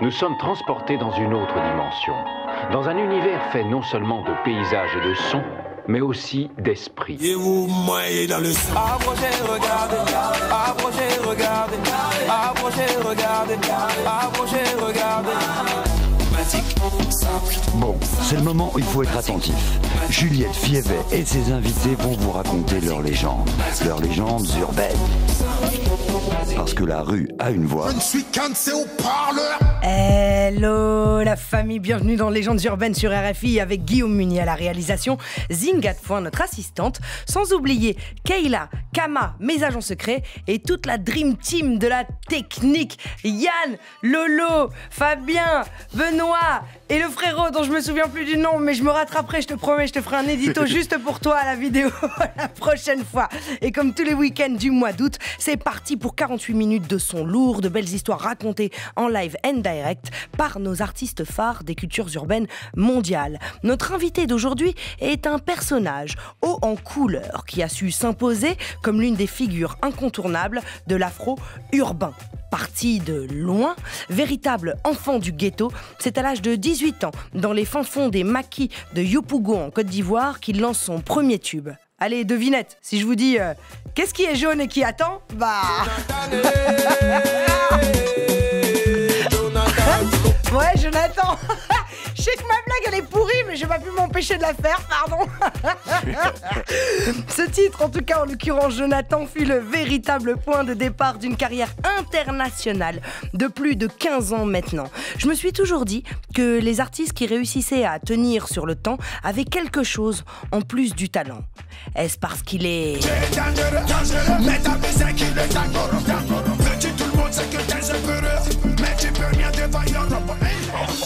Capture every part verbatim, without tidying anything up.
Nous sommes transportés dans une autre dimension, dans un univers fait non seulement de paysages et de sons, mais aussi d'esprit. Bon, c'est le moment où il faut être attentif. Juliette Fiévet et ses invités vont vous raconter leurs légendes, leurs légendes urbaines. Parce que la rue a une voix. Je ne suis qu'un de ces haut-parleurs. Hello la famille, bienvenue dans Légendes urbaines sur R F I avec Guillaume Muni à la réalisation, Zingat point notre assistante, sans oublier Keïla, Kama, mes agents secrets et toute la dream team de la technique, Yann, Lolo, Fabien, Benoît et le frérot dont je me souviens plus du nom mais je me rattraperai, je te promets, je te ferai un édito juste pour toi à la vidéo la prochaine fois. Et comme tous les week-ends du mois d'août, c'est parti pour quarante-huit minutes de son lourd, de belles histoires racontées en live and direct par nos artistes phares des cultures urbaines mondiales. Notre invité d'aujourd'hui est un personnage haut en couleur qui a su s'imposer comme l'une des figures incontournables de l'afro-urbain. Parti de loin, véritable enfant du ghetto, c'est à l'âge de dix-huit ans, dans les fins fonds des maquis de Yopougon en Côte d'Ivoire, qu'il lance son premier tube. Allez, devinette, si je vous dis euh, « Qu'est-ce qui est jaune et qui attend ?» Bah... Ouais, Jonathan. Je sais que ma blague, elle est pourrie, mais j'ai pas pu m'empêcher de la faire, pardon. Ce titre, en tout cas, en l'occurrence, Jonathan, fut le véritable point de départ d'une carrière internationale de plus de quinze ans maintenant. Je me suis toujours dit que les artistes qui réussissaient à tenir sur le temps avaient quelque chose en plus du talent. Est-ce parce qu'il est...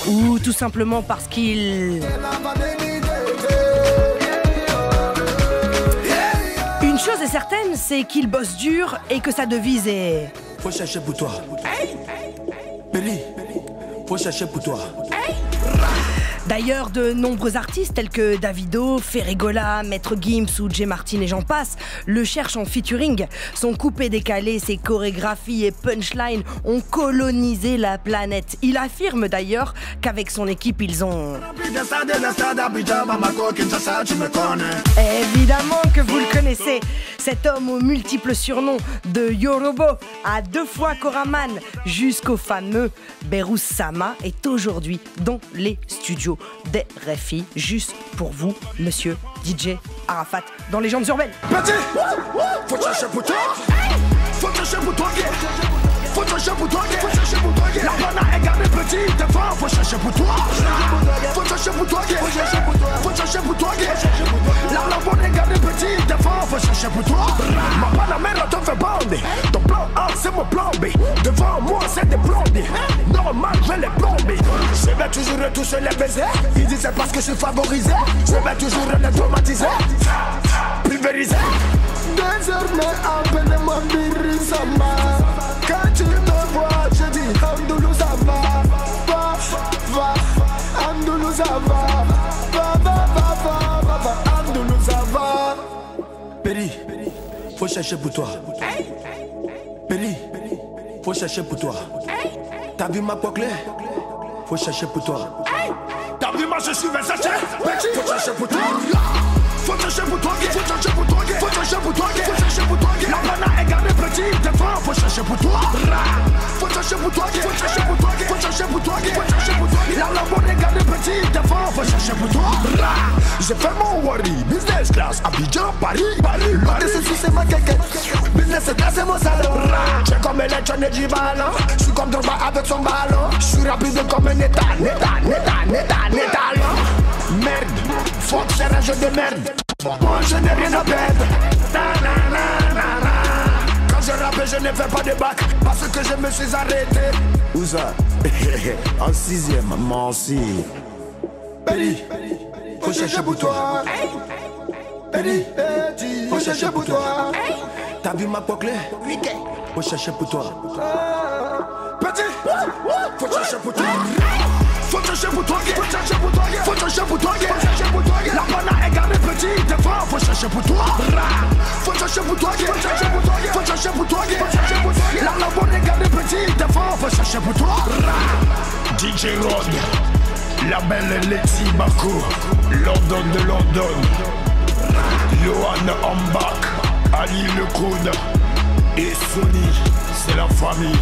ou tout simplement parce qu'il... Une chose est certaine, c'est qu'il bosse dur et que sa devise est... Faut chercher pour toi. Hey, Béli, faut chercher pour toi. Hey. D'ailleurs, de nombreux artistes tels que Davido, Ferregola, Maître Gims ou J. Martin et j'en passe, le cherchent en featuring. Son coupé décalé, ses chorégraphies et punchlines ont colonisé la planète. Il affirme d'ailleurs qu'avec son équipe, ils ont... Évidemment que vous le connaissez, cet homme aux multiples surnoms, de Yorobo à deux fois Koraman jusqu'au fameux Berous-Sama, est aujourd'hui dans les studios des R F I, juste pour vous, monsieur D J Arafat, dans Légendes urbaines. Petit, faut chercher pour toi, faut chercher pour toi, faut chercher pour toi, faut chercher pour toi, la bonne a gardé petit devant, faut chercher pour toi, faut chercher pour toi, faut chercher pour toi, la bonne a gardé petit devant, faut chercher pour toi, ma pas la mère te fait bander, ton plan A c'est mon plan B, devant moi c'est des blondes, normal je les plomber. Je vais toujours retoucher les baisers. Ils disent c'est parce que je suis favorisé. Je vais toujours les traumatiser, pulvériser. Désormais à peine mon viril ça va. Quand tu me vois je dis Amdoulou ça va. Va, va, Amdoulou ça va. Va, va, va, va, va, va, Amdoulou ça va. Péri, faut chercher pour toi. Péri, faut chercher pour toi. T'as vu ma pocle? Faut chercher pour toi. T'as vu ma je suis Versace? Faut chercher pour toi. Faut chercher pour toi. Faut chercher pour toi. Faut chercher pour toi. Faut chercher pour toi. La banane est gardée petite devant. Faut chercher pour toi. Faut chercher pour toi. Faut chercher pour toi. Faut chercher pour toi. Faut chercher pour toi. La banane est gardée petite devant. Faut chercher pour toi. J'ai fait mon worry. Business class. Abidjan, Paris. L'autre de ceci c'est ma kékette. Business class c'est mon salon. J'ai comme l'électronique du ballon. J'suis comme Drogba avec son ballon. J'suis rapide comme un état. Neta, neta, neta, neta, merde, fuck, c'est un jeu de merde. Moi je n'ai rien à perdre. Na, na, na, na, na. Quand je rappe, je ne fais pas de bac parce que je me suis arrêté. Où ça? En sixième, moi aussi. Béli, faut chercher pour toi. Béli, faut chercher pour toi. T'as vu ma poclée? Faut chercher pour toi. Petit, faut chercher pour toi. Faut chercher pour toi, faut chercher pour toi, faut chercher pour toi, faut chercher pour toi, la banane est gardée petite devant, faut chercher pour toi, faut chercher pour toi, faut chercher pour toi, faut chercher pour toi, faut chercher pour toi, c'est pour toi. D J Rod, la belle Letty Bakou, London de London, Lohan Ambak, Ali Le Code et Sony, c'est la famille.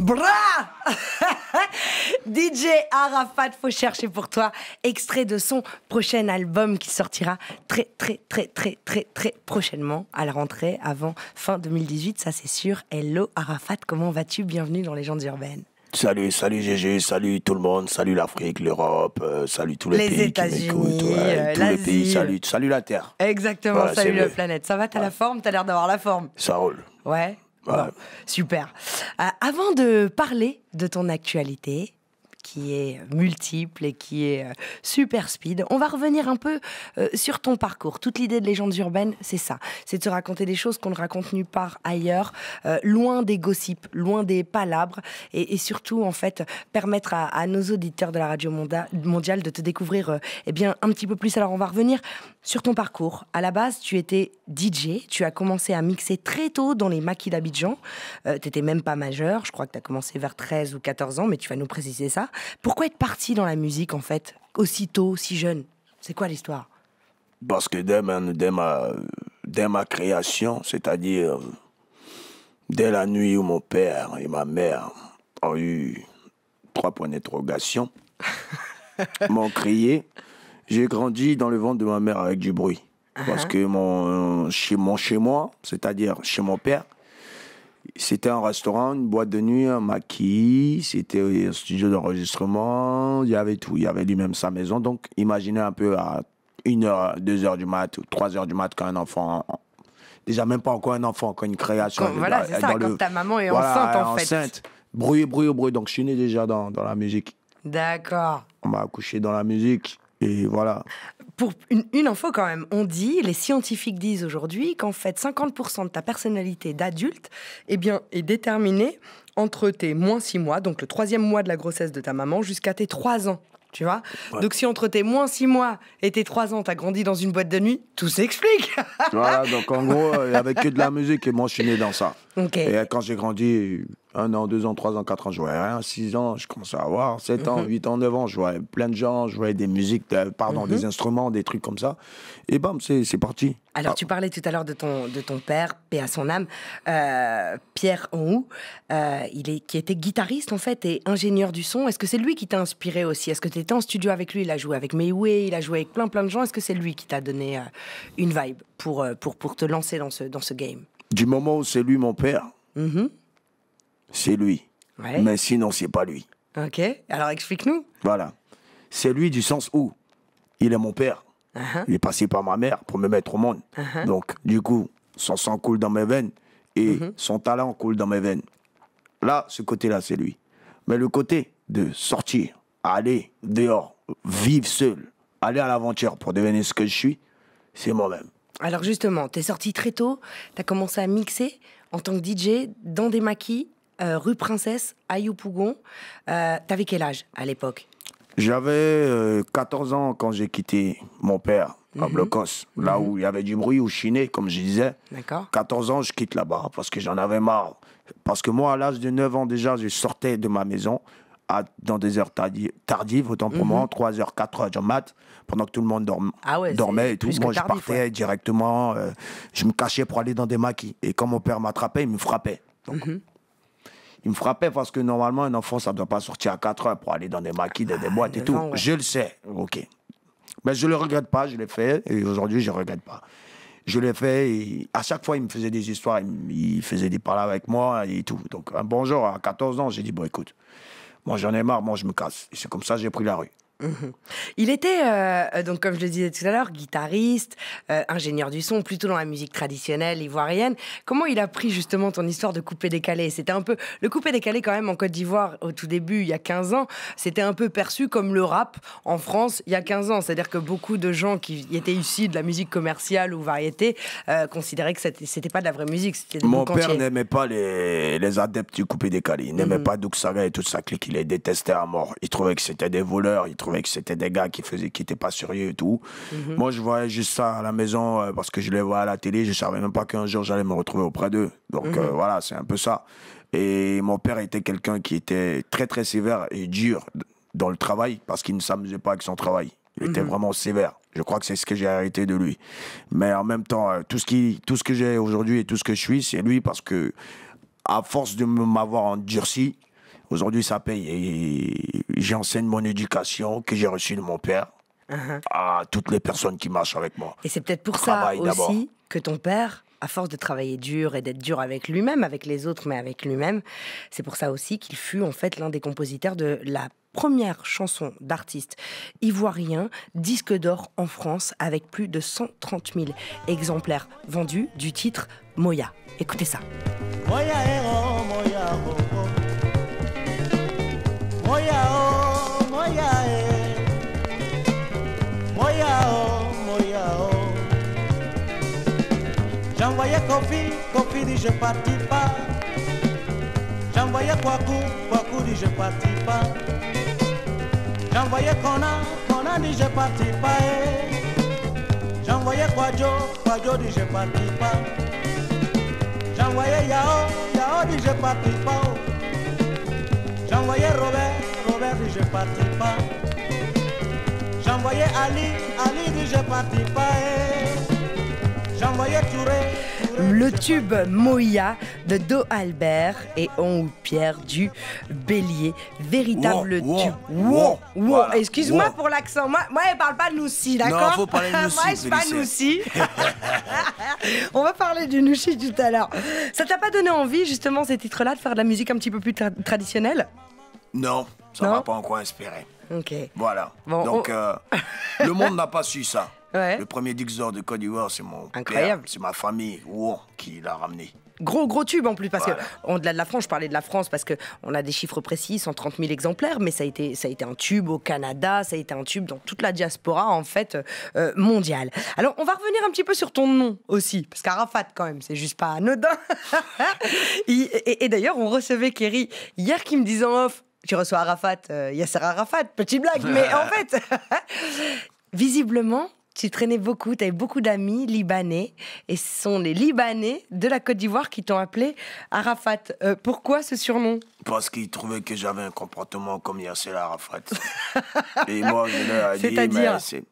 Bra D J Arafat, faut chercher pour toi, extrait de son prochain album qui sortira très très très très très très prochainement à la rentrée, avant fin deux mille dix-huit, ça c'est sûr. Hello Arafat, comment vas-tu? Bienvenue dans Légendes urbaines. Salut, salut G G, salut tout le monde, salut l'Afrique, l'Europe, euh, salut tous les, les pays États-Unis, ouais, tous les pays, salut, salut la Terre. Exactement, voilà, salut la planète. Ça va, t'as ouais. la forme, t'as l'air d'avoir la forme. Ça roule. Ouais. Bon, super. Euh, avant de parler de ton actualité, qui est multiple et qui est euh, super speed, on va revenir un peu euh, sur ton parcours. Toute l'idée de Légendes urbaines, c'est ça. C'est de se raconter des choses qu'on ne raconte nulle part ailleurs, euh, loin des gossips, loin des palabres, et, et surtout, en fait, permettre à, à nos auditeurs de la radio monda, mondiale de te découvrir euh, eh bien, un petit peu plus. Alors, on va revenir sur ton parcours. À la base, tu étais D J, tu as commencé à mixer très tôt dans les maquis d'Abidjan. Euh, tu n'étais même pas majeur, je crois que tu as commencé vers treize ou quatorze ans, mais tu vas nous préciser ça. Pourquoi être parti dans la musique, en fait, aussitôt, si jeune? C'est quoi l'histoire? Parce que dès ma, dès ma, dès ma création, c'est-à-dire dès la nuit où mon père et ma mère ont eu trois points d'interrogation, m'ont crié, j'ai grandi dans le ventre de ma mère avec du bruit. Uh-huh. Parce que mon, chez, mon, chez moi, c'est-à-dire chez mon père, c'était un restaurant, une boîte de nuit, un maquis, c'était un studio d'enregistrement, il y avait tout, il y avait lui-même sa maison. Donc imaginez un peu à une heure, deux heures du mat, trois heures du mat quand un enfant, déjà même pas encore un enfant, quand une création. Quand, voilà, c'est ça, le, quand ta maman est voilà, enceinte en enceinte, fait. Enceinte, bruit, bruit, bruit, donc je suis né déjà dans, dans la musique. D'accord. On m'a accouché dans la musique et voilà. Pour une, une info quand même, on dit, les scientifiques disent aujourd'hui qu'en fait cinquante pour cent de ta personnalité d'adulte eh bien, est déterminée entre tes moins six mois, donc le troisième mois de la grossesse de ta maman, jusqu'à tes trois ans, tu vois ouais. Donc si entre tes moins six mois et tes trois ans, t'as grandi dans une boîte de nuit, tout s'explique. Voilà, donc en gros, il n'y avait que de la musique et moi je suis né dans ça. Okay. Et quand j'ai grandi, un an, deux ans, trois ans, quatre ans, je voyais rien. Six ans, je commençais à avoir. Sept mm-hmm. ans, huit ans, neuf ans, je voyais plein de gens, je voyais des musiques, de, pardon, mm-hmm. des instruments, des trucs comme ça. Et bam, c'est parti. Alors, ah. tu parlais tout à l'heure de ton, de ton père, paix à son âme, euh, Pierre Onhou, euh, il est, qui était guitariste, en fait, et ingénieur du son. Est-ce que c'est lui qui t'a inspiré aussi? Est-ce que tu étais en studio avec lui? Il a joué avec Maywe, il a joué avec plein, plein de gens. Est-ce que c'est lui qui t'a donné euh, une vibe pour, euh, pour, pour te lancer dans ce, dans ce game? Du moment où c'est lui, mon père, mm-hmm. c'est lui. Ouais. Mais sinon, c'est pas lui. Ok, alors explique-nous. Voilà. C'est lui du sens où il est mon père. Uh-huh. Il est passé par ma mère pour me mettre au monde. Uh-huh. Donc, du coup, son sang coule dans mes veines et uh-huh. son talent coule dans mes veines. Là, ce côté-là, c'est lui. Mais le côté de sortir, aller dehors, vivre seul, aller à l'aventure pour devenir ce que je suis, c'est moi-même. Alors justement, t'es sorti très tôt, t'as commencé à mixer en tant que D J dans des maquis, euh, rue Princesse, à Yopougon. Euh, T'avais quel âge à l'époque? J'avais euh, quatorze ans quand j'ai quitté mon père à mm-hmm. Blocos, là mm-hmm. où il y avait du bruit, où je suis né, comme je disais. D'accord. quatorze ans, je quitte là-bas parce que j'en avais marre. Parce que moi, à l'âge de neuf ans déjà, je sortais de ma maison à, dans des heures tardives, tardives autant pour mm-hmm. moi, trois heures, quatre heures du mat, pendant que tout le monde dorm, ah ouais, dormait et tout. Moi, je partais ouais. directement, euh, je me cachais pour aller dans des maquis. Et quand mon père m'attrapait, il me frappait. Donc, mm-hmm. il me frappait parce que normalement, un enfant, ça ne doit pas sortir à quatre heures pour aller dans des maquis, dans ah, des boîtes et tout. Ans, ouais. Je le sais, ok. Mais je ne le regrette pas, je l'ai fait, et aujourd'hui, je ne regrette pas. Je l'ai fait, et à chaque fois, il me faisait des histoires, il, il faisait des paroles avec moi et tout. Donc, un bonjour, à quatorze ans, j'ai dit, bon, écoute, moi, j'en ai marre, moi, je me casse. Et c'est comme ça que j'ai pris la rue. Mmh. Il était, euh, donc comme je le disais tout à l'heure, guitariste, euh, ingénieur du son, plutôt dans la musique traditionnelle ivoirienne. Comment il a pris justement ton histoire de coupé-décalé? C'était un peu... Le coupé-décalé quand même en Côte d'Ivoire au tout début, il y a quinze ans, c'était un peu perçu comme le rap en France il y a quinze ans. C'est-à-dire que beaucoup de gens qui étaient issus de la musique commerciale ou variété euh, considéraient que c'était pas de la vraie musique. Mon père n'aimait pas les, les adeptes du coupé-décalé. Il n'aimait mmh. pas Douksaga et toute sa clique. Il les détestait à mort. Il trouvait que c'était des voleurs. Il que c'était des gars qui faisaient, qui n'étaient pas sérieux et tout. Mm-hmm. Moi, je voyais juste ça à la maison euh, parce que je les voyais à la télé. Je ne savais même pas qu'un jour, j'allais me retrouver auprès d'eux. Donc, mm-hmm. euh, voilà, c'est un peu ça. Et mon père était quelqu'un qui était très, très sévère et dur dans le travail parce qu'il ne s'amusait pas avec son travail. Il mm-hmm. était vraiment sévère. Je crois que c'est ce que j'ai hérité de lui. Mais en même temps, euh, tout ce qui, tout ce que j'ai aujourd'hui et tout ce que je suis, c'est lui parce que à force de m'avoir endurci, aujourd'hui, ça paye. Et j'enseigne mon éducation que j'ai reçue de mon père uh-huh. à toutes les personnes qui marchent avec moi. Et c'est peut-être pour Travail ça aussi que ton père, à force de travailler dur et d'être dur avec lui-même, avec les autres, mais avec lui-même, c'est pour ça aussi qu'il fut en fait l'un des compositeurs de la première chanson d'artiste ivoirien, disque d'or en France, avec plus de cent trente mille exemplaires vendus du titre Moya. Écoutez ça. Moya, héros, Moya, héros. J'envoyais Kofi, Kofi dit je partis pas. J'envoyais Kwaku, Kwaku dit je partis pas. J'envoyais Kona, Kona dit je partis pas. J'envoyais Kwajo, Kwajo dit je partis pas. J'envoyais Yao, Yao dit je partis pas. J'envoyais Robert, Robert dit je partis pas. J'envoyais Ali, Ali dit je partis pas. Le tube Moya de Do Albert et On Pierre du Bélier. Véritable wow, tube. Wow, wow, wow. Voilà, excuse-moi wow. pour l'accent. Moi, moi, elle parle pas Noussi, d'accord? Non, faut parler de Noussi. Moi, je parle pas Noussi. On va parler du Noussi tout à l'heure. Ça t'a pas donné envie, justement, ces titres-là, de faire de la musique un petit peu plus tra traditionnelle? Non, ça m'a pas encore inspiré. Ok. Voilà. Bon, donc, on... euh, le monde n'a pas su ça. Ouais. Le premier disque d'or de Côte d'Ivoire, c'est mon Incroyable. père, c'est ma famille wow, qui l'a ramené. Gros, gros tube en plus, parce voilà. que au-delà de la France, je parlais de la France parce qu'on a des chiffres précis, cent trente mille exemplaires, mais ça a été, ça a été un tube au Canada, ça a été un tube dans toute la diaspora, en fait, euh, mondiale. Alors, on va revenir un petit peu sur ton nom aussi, parce qu'Arafat, quand même, c'est juste pas anodin. et et, et d'ailleurs, on recevait Kerry hier qui me disait en off, tu reçois Arafat, euh, Yasser Arafat, petite blague, mais en fait, visiblement, tu traînais beaucoup, tu avais beaucoup d'amis libanais, et ce sont les Libanais de la Côte d'Ivoire qui t'ont appelé Arafat. Euh, pourquoi ce surnom? Parce qu'ils trouvaient que j'avais un comportement comme Yasser Arafat. Et moi, je leur ai dit, mais c'est...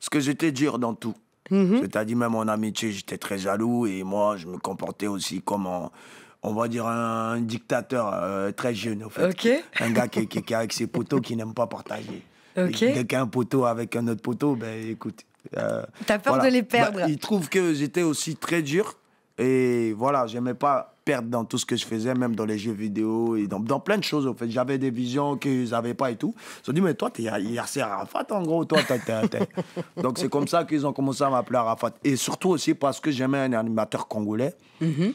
Parce que j'étais dur dans tout. Mm-hmm. C'est-à-dire, même en amitié, j'étais très jaloux, et moi, je me comportais aussi comme... En... on va dire un dictateur euh, très jeune, en fait. Okay. Un gars qui, qui, qui avec ses poteaux, qui n'aime pas partager. Okay. Dès qu'un poteau avec un autre poteau, ben écoute... Euh, T'as peur voilà. de les perdre. Bah, ils trouvent que j'étais aussi très dur. Et voilà, j'aimais pas perdre dans tout ce que je faisais, même dans les jeux vidéo et dans, dans plein de choses, en fait. J'avais des visions qu'ils n'avaient pas et tout. Ils se sont dit, mais toi, t'es Yasser Arafat, en gros. Toi, t'es, t'es, t'es. Donc, c'est comme ça qu'ils ont commencé à m'appeler Arafat. Et surtout aussi parce que j'aimais un animateur congolais. Mm-hmm.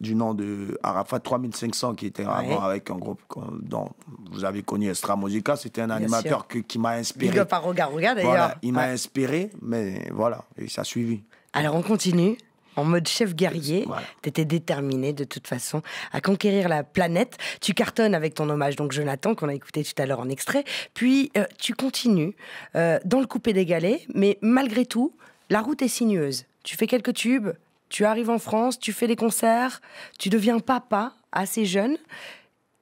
du nom de Arafat trois mille cinq cents qui était ouais. avant avec un groupe dont vous avez connu Estra Musica. C'était un Bien animateur que, qui m'a inspiré. Big up à Roga Roga d'ailleurs. Voilà, il ouais. m'a inspiré, mais voilà, et ça a suivi. Alors on continue en mode chef guerrier. Voilà. Tu étais déterminé de toute façon à conquérir la planète. Tu cartonnes avec ton hommage, donc Jonathan, qu'on a écouté tout à l'heure en extrait. Puis euh, tu continues euh, dans le coupé-décalé, mais malgré tout, la route est sinueuse. Tu fais quelques tubes. Tu arrives en France, tu fais des concerts, tu deviens papa assez jeune.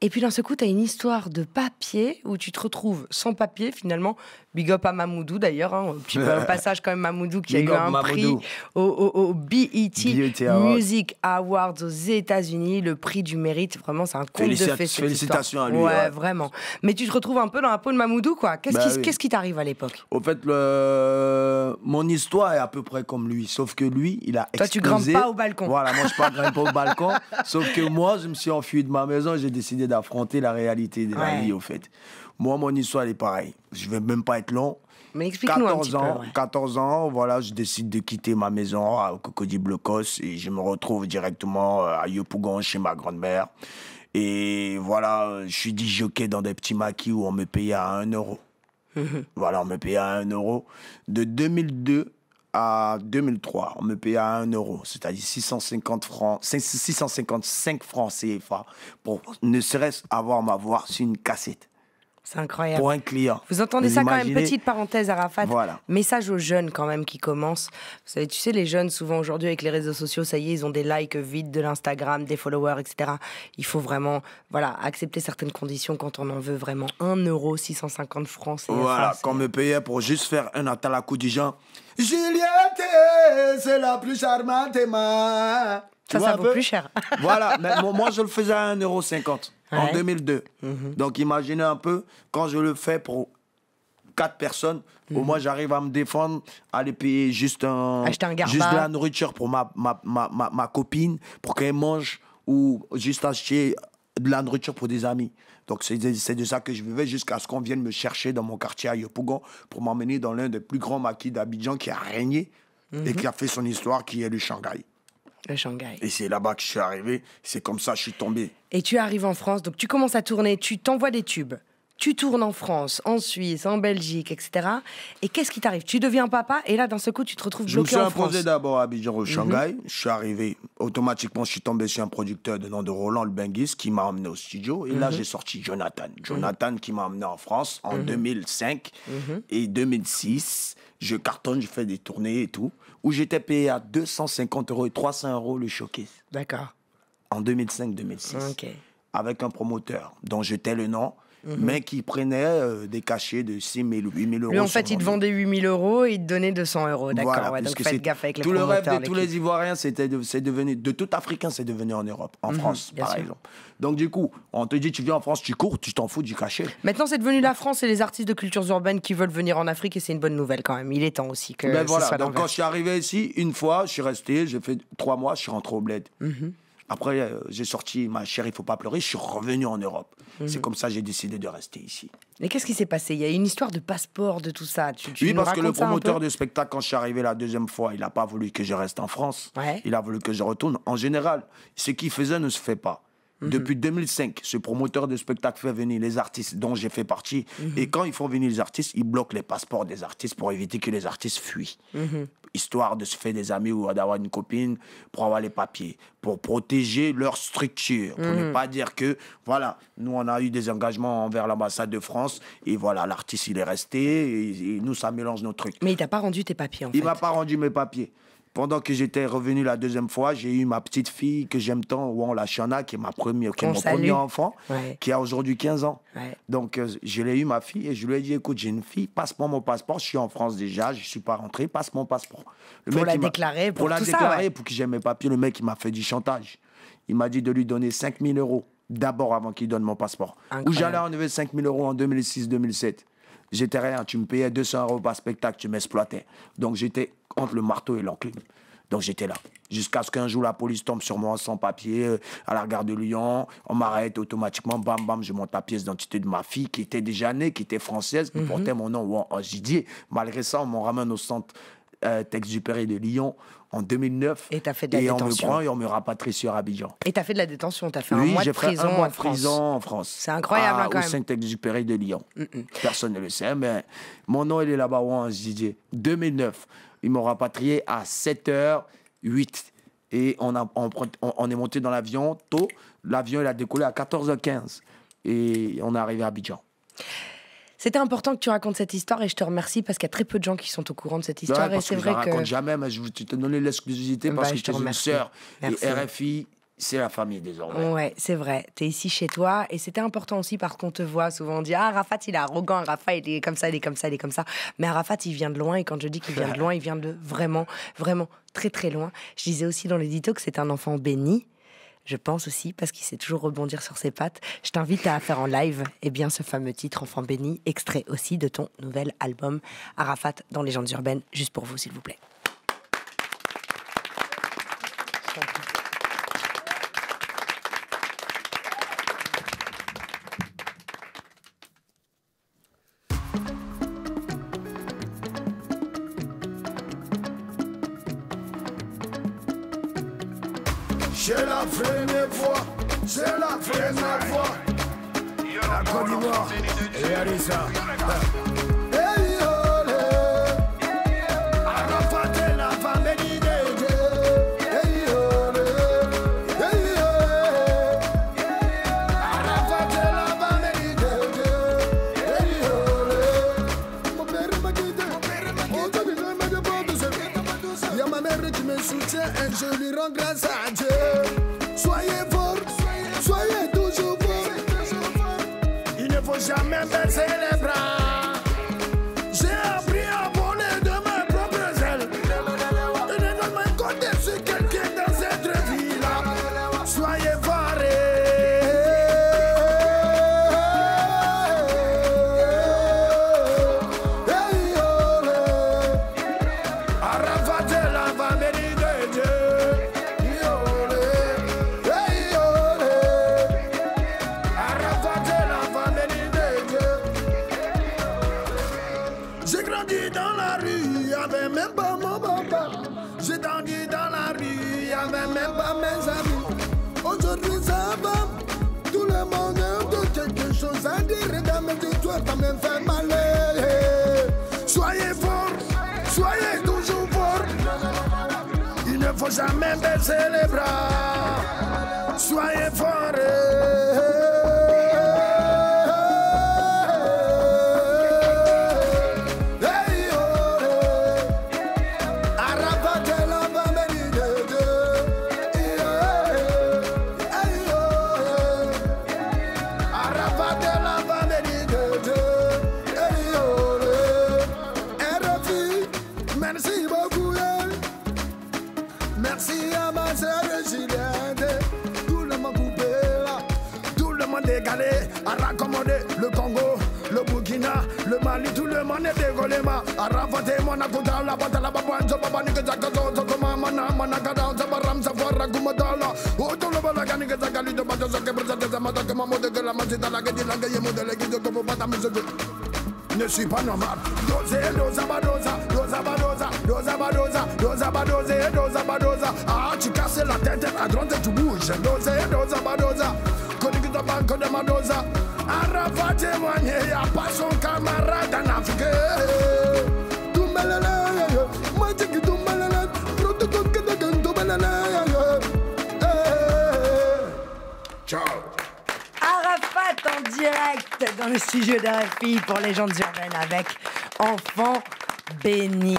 Et puis d'un seul coup, tu as une histoire de papier où tu te retrouves sans papier finalement. Big up à Mamoudou d'ailleurs. Hein. Puis un passage quand même Mamoudou qui Big a eu un Mamoudou. prix au, au, au B E T Music Awards aux États-Unis, le prix du mérite. Vraiment, c'est un conte de fées. Félicitations à lui. Ouais, ouais, vraiment. Mais tu te retrouves un peu dans la peau de Mamoudou, quoi. Qu'est-ce bah, qui oui. qu t'arrive à l'époque? Au fait, le... mon histoire est à peu près comme lui, sauf que lui, il a explosé. Toi, tu grimpes pas au balcon. Voilà, moi, je ne grimpe pas au balcon. Sauf que moi, je me suis enfui de ma maison. J'ai décidé d'affronter la réalité de ouais. la vie, au fait. Moi, mon histoire, elle est pareille. Je ne vais même pas être long. Mais explique-nous un petit peu, ouais. quatorze ans, voilà, je décide de quitter ma maison à Cocody-Blocos et je me retrouve directement à Yopougon, chez ma grand-mère. Et voilà, je suis disjockey dans des petits maquis où on me payait à un euro. Voilà, on me payait à un euro. De deux mille deux à deux mille trois, on me payait à un euro, c'est-à-dire six cent cinquante francs, six cent cinquante-cinq francs C F A pour ne serait-ce avoir ma voix sur une cassette. C'est incroyable. Pour un client. Vous entendez vous ça imaginez... quand même, petite parenthèse Arafat, voilà. Message aux jeunes quand même qui commencent. Vous savez, tu sais, les jeunes, souvent aujourd'hui avec les réseaux sociaux, ça y est, ils ont des likes vides de l'Instagram, des followers, et cetera. Il faut vraiment voilà, accepter certaines conditions quand on en veut vraiment. un euro, six cent cinquante francs. Voilà, qu'on me payait pour juste faire un attal à coup du genre Juliette, c'est la plus charmante, ma. Ça, ça vaut plus cher. Voilà, mais moi, je le faisais à un euro cinquante. Ouais. En deux mille deux. Mmh. Donc imaginez un peu, quand je le fais pour quatre personnes, mmh. au moins j'arrive à me défendre, à les payer juste, un, Acheter un juste de la nourriture pour ma, ma, ma, ma, ma copine, pour qu'elle mange, ou juste acheter de la nourriture pour des amis. Donc c'est de, de ça que je vivais jusqu'à ce qu'on vienne me chercher dans mon quartier à Yopougon pour m'emmener dans l'un des plus grands maquis d'Abidjan qui a régné mmh. et qui a fait son histoire, qui est le Shanghai. Le Shanghai. Et c'est là-bas que je suis arrivé, c'est comme ça que je suis tombé. Et tu arrives en France, donc tu commences à tourner, tu t'envoies des tubes. Tu tournes en France, en Suisse, en Belgique, et cetera. Et qu'est-ce qui t'arrive? Tu deviens papa et là, d'un seul coup, tu te retrouves bloqué en France. Je me suis imposé d'abord à Abidjan au Shanghai. Mm -hmm. Je suis arrivé, automatiquement, je suis tombé sur un producteur de nom de Roland Le Benguis qui m'a emmené au studio. Et mm -hmm. là, j'ai sorti Jonathan. Jonathan mm -hmm. qui m'a emmené en France en mm -hmm. deux mille cinq mm -hmm. et deux mille six. Je cartonne, je fais des tournées et tout, où j'étais payé à deux cent cinquante euros et trois cents euros le showcase. D'accord. En deux mille cinq deux mille six. Okay. Avec un promoteur dont j'étais le nom, mm-hmm. mais qui prenait euh, des cachets de six mille, huit mille euros. Lui, en fait, il te vendait huit mille euros et il te donnait deux cents euros. D'accord, voilà, ouais, donc faites gaffe avec les promoteurs. Tout le rêve de tous les Ivoiriens, c'était de, c'est devenu, de tout Africain, c'est devenu en Europe, en mm-hmm, France, par sûr. exemple. Donc, du coup, on te dit, tu viens en France, tu cours, tu t'en fous du cachet. Maintenant, c'est devenu la France et les artistes de cultures urbaines qui veulent venir en Afrique et c'est une bonne nouvelle quand même. Il est temps aussi que. Ben voilà, soit donc quand je suis arrivé ici, une fois, je suis resté, j'ai fait trois mois, je suis rentré au bled. Mm-hmm. Après, euh, j'ai sorti ma chérie, il ne faut pas pleurer, je suis revenu en Europe. Mmh. C'est comme ça que j'ai décidé de rester ici. Mais qu'est-ce qui s'est passé? Il y a une histoire de passeport, de tout ça. Tu, tu oui, parce que le promoteur de spectacle, quand je suis arrivé la deuxième fois, il n'a pas voulu que je reste en France. Ouais. Il a voulu que je retourne. En général, ce qu'il faisait ne se fait pas. Mmh. Depuis deux mille cinq, ce promoteur de spectacle fait venir les artistes dont j'ai fait partie. Mmh. Et quand ils font venir les artistes, ils bloquent les passeports des artistes pour éviter que les artistes fuient. Mmh. Histoire de se faire des amis ou d'avoir une copine pour avoir les papiers, pour protéger leur structure, pour mmh. ne pas dire que, voilà, nous on a eu des engagements envers l'ambassade de France et voilà, l'artiste il est resté et, et nous ça mélange nos trucs. Mais il t'a pas rendu tes papiers en fait. Il m'a pas rendu mes papiers. Pendant que j'étais revenu la deuxième fois, j'ai eu ma petite fille que j'aime tant, Wan Lachana, qui est, ma première, qui est mon salue. premier enfant, ouais. qui a aujourd'hui quinze ans. Ouais. Donc, euh, je l'ai eu, ma fille, et je lui ai dit, écoute, j'ai une fille, passe-moi mon passeport, je suis en France déjà, je ne suis pas rentré, passe mon passeport. Le pour mec, la déclarer, pour, pour la tout déclarer, ça, ouais. pour que j'aie mes papiers, le mec, il m'a fait du chantage. Il m'a dit de lui donner cinq mille euros, d'abord avant qu'il donne mon passeport. Où j'allais enlever cinq mille euros en deux mille six deux mille sept. J'étais rien, tu me payais deux cents euros par spectacle, tu m'exploitais. Donc, j'étais... entre le marteau et l'enclume. Donc j'étais là. Jusqu'à ce qu'un jour la police tombe sur moi sans papier, à la gare de Lyon, on m'arrête automatiquement, bam bam, je monte la pièce d'identité de ma fille qui était déjà née, qui était française, qui mm-hmm. portait mon nom en J D. Malgré ça, on m'en ramène au centre euh, Exupéry de Lyon en deux mille neuf. Et t'as fait de la et détention. Et on me prend et on me rapatrie sur Abidjan. Et t'as fait de la détention, t'as fait oui, un mois de prison, un mois en, de prison France. en France. C'est incroyable à, hein, quand même. Au Saint-Exupéry de Lyon. Mm-mm. Personne ne le sait, mais mon nom il est là-bas en J D. deux mille neuf. Ils m'ont rapatrié à sept heures huit. Et on, a, on, on est monté dans l'avion tôt. L'avion, il a décollé à quatorze heures quinze. Et on est arrivé à Abidjan. C'était important que tu racontes cette histoire et je te remercie parce qu'il y a très peu de gens qui sont au courant de cette histoire. Ouais, et c'est vrai que je ne la raconte jamais, mais je vais te donner l'exclusivité parce bah, que je suis une sœur. Et R F I... c'est la famille désormais. Ouais, c'est vrai. T'es ici chez toi et c'était important aussi parce qu'on te voit souvent, on dit ah Arafat il est arrogant, Arafat il est comme ça, il est comme ça, il est comme ça. Mais Arafat il vient de loin et quand je dis qu'il vient de loin, il vient de vraiment, vraiment très très loin. Je disais aussi dans l'édito que c'est un enfant béni. Je pense aussi, parce qu'il sait toujours rebondir sur ses pattes. Je t'invite à faire en live eh bien, ce fameux titre, Enfant béni, extrait aussi de ton nouvel album, Arafat dans Légendes urbaines, juste pour vous s'il vous plaît. J'ai la première fois, j'ai la première fois. La Côte d'Ivoire, réalise ça. Je lui rends grâce à Dieu. Soyez forts, soyez toujours forts. Il ne faut jamais baisser les bras. J'ai appris à voler de mes propres ailes. Je ne donne pas compte sur quelqu'un dans cette vie-là. Soyez forts. Arafat de la famille. Soyez forts, soyez toujours forts. Il ne faut jamais baisser les bras. Soyez forts. Le Congo, le Burkina, le Mali, tout le monde est dégoulé. Arafat mon akouda, la bata la babouane, je baba nique zakazo, zokoma mana, mana kada, zabaram, zavara, gumadala. Auto le balaga nique zakali, de bata zake, brisate, zamata, que maman de gueule, la manchita, la gueule, la gueule, yemo de l'église, de gobo, bata, mais je ne suis pas normal. Dosé, dosa, badosa, dosa, badosa, dosa, badosa, dosa, badosé, dosa, badosa. Ah, tu casses la tête, à droite, tu bouges. Dosé, dosa, badosa, conique de banque de madosa. Arafat témoigné, il n'y a pas son camarade en Afrique. Ciao. Arafat en direct dans le studio d'R F I pour Légendes urbaines avec Enfant Béni.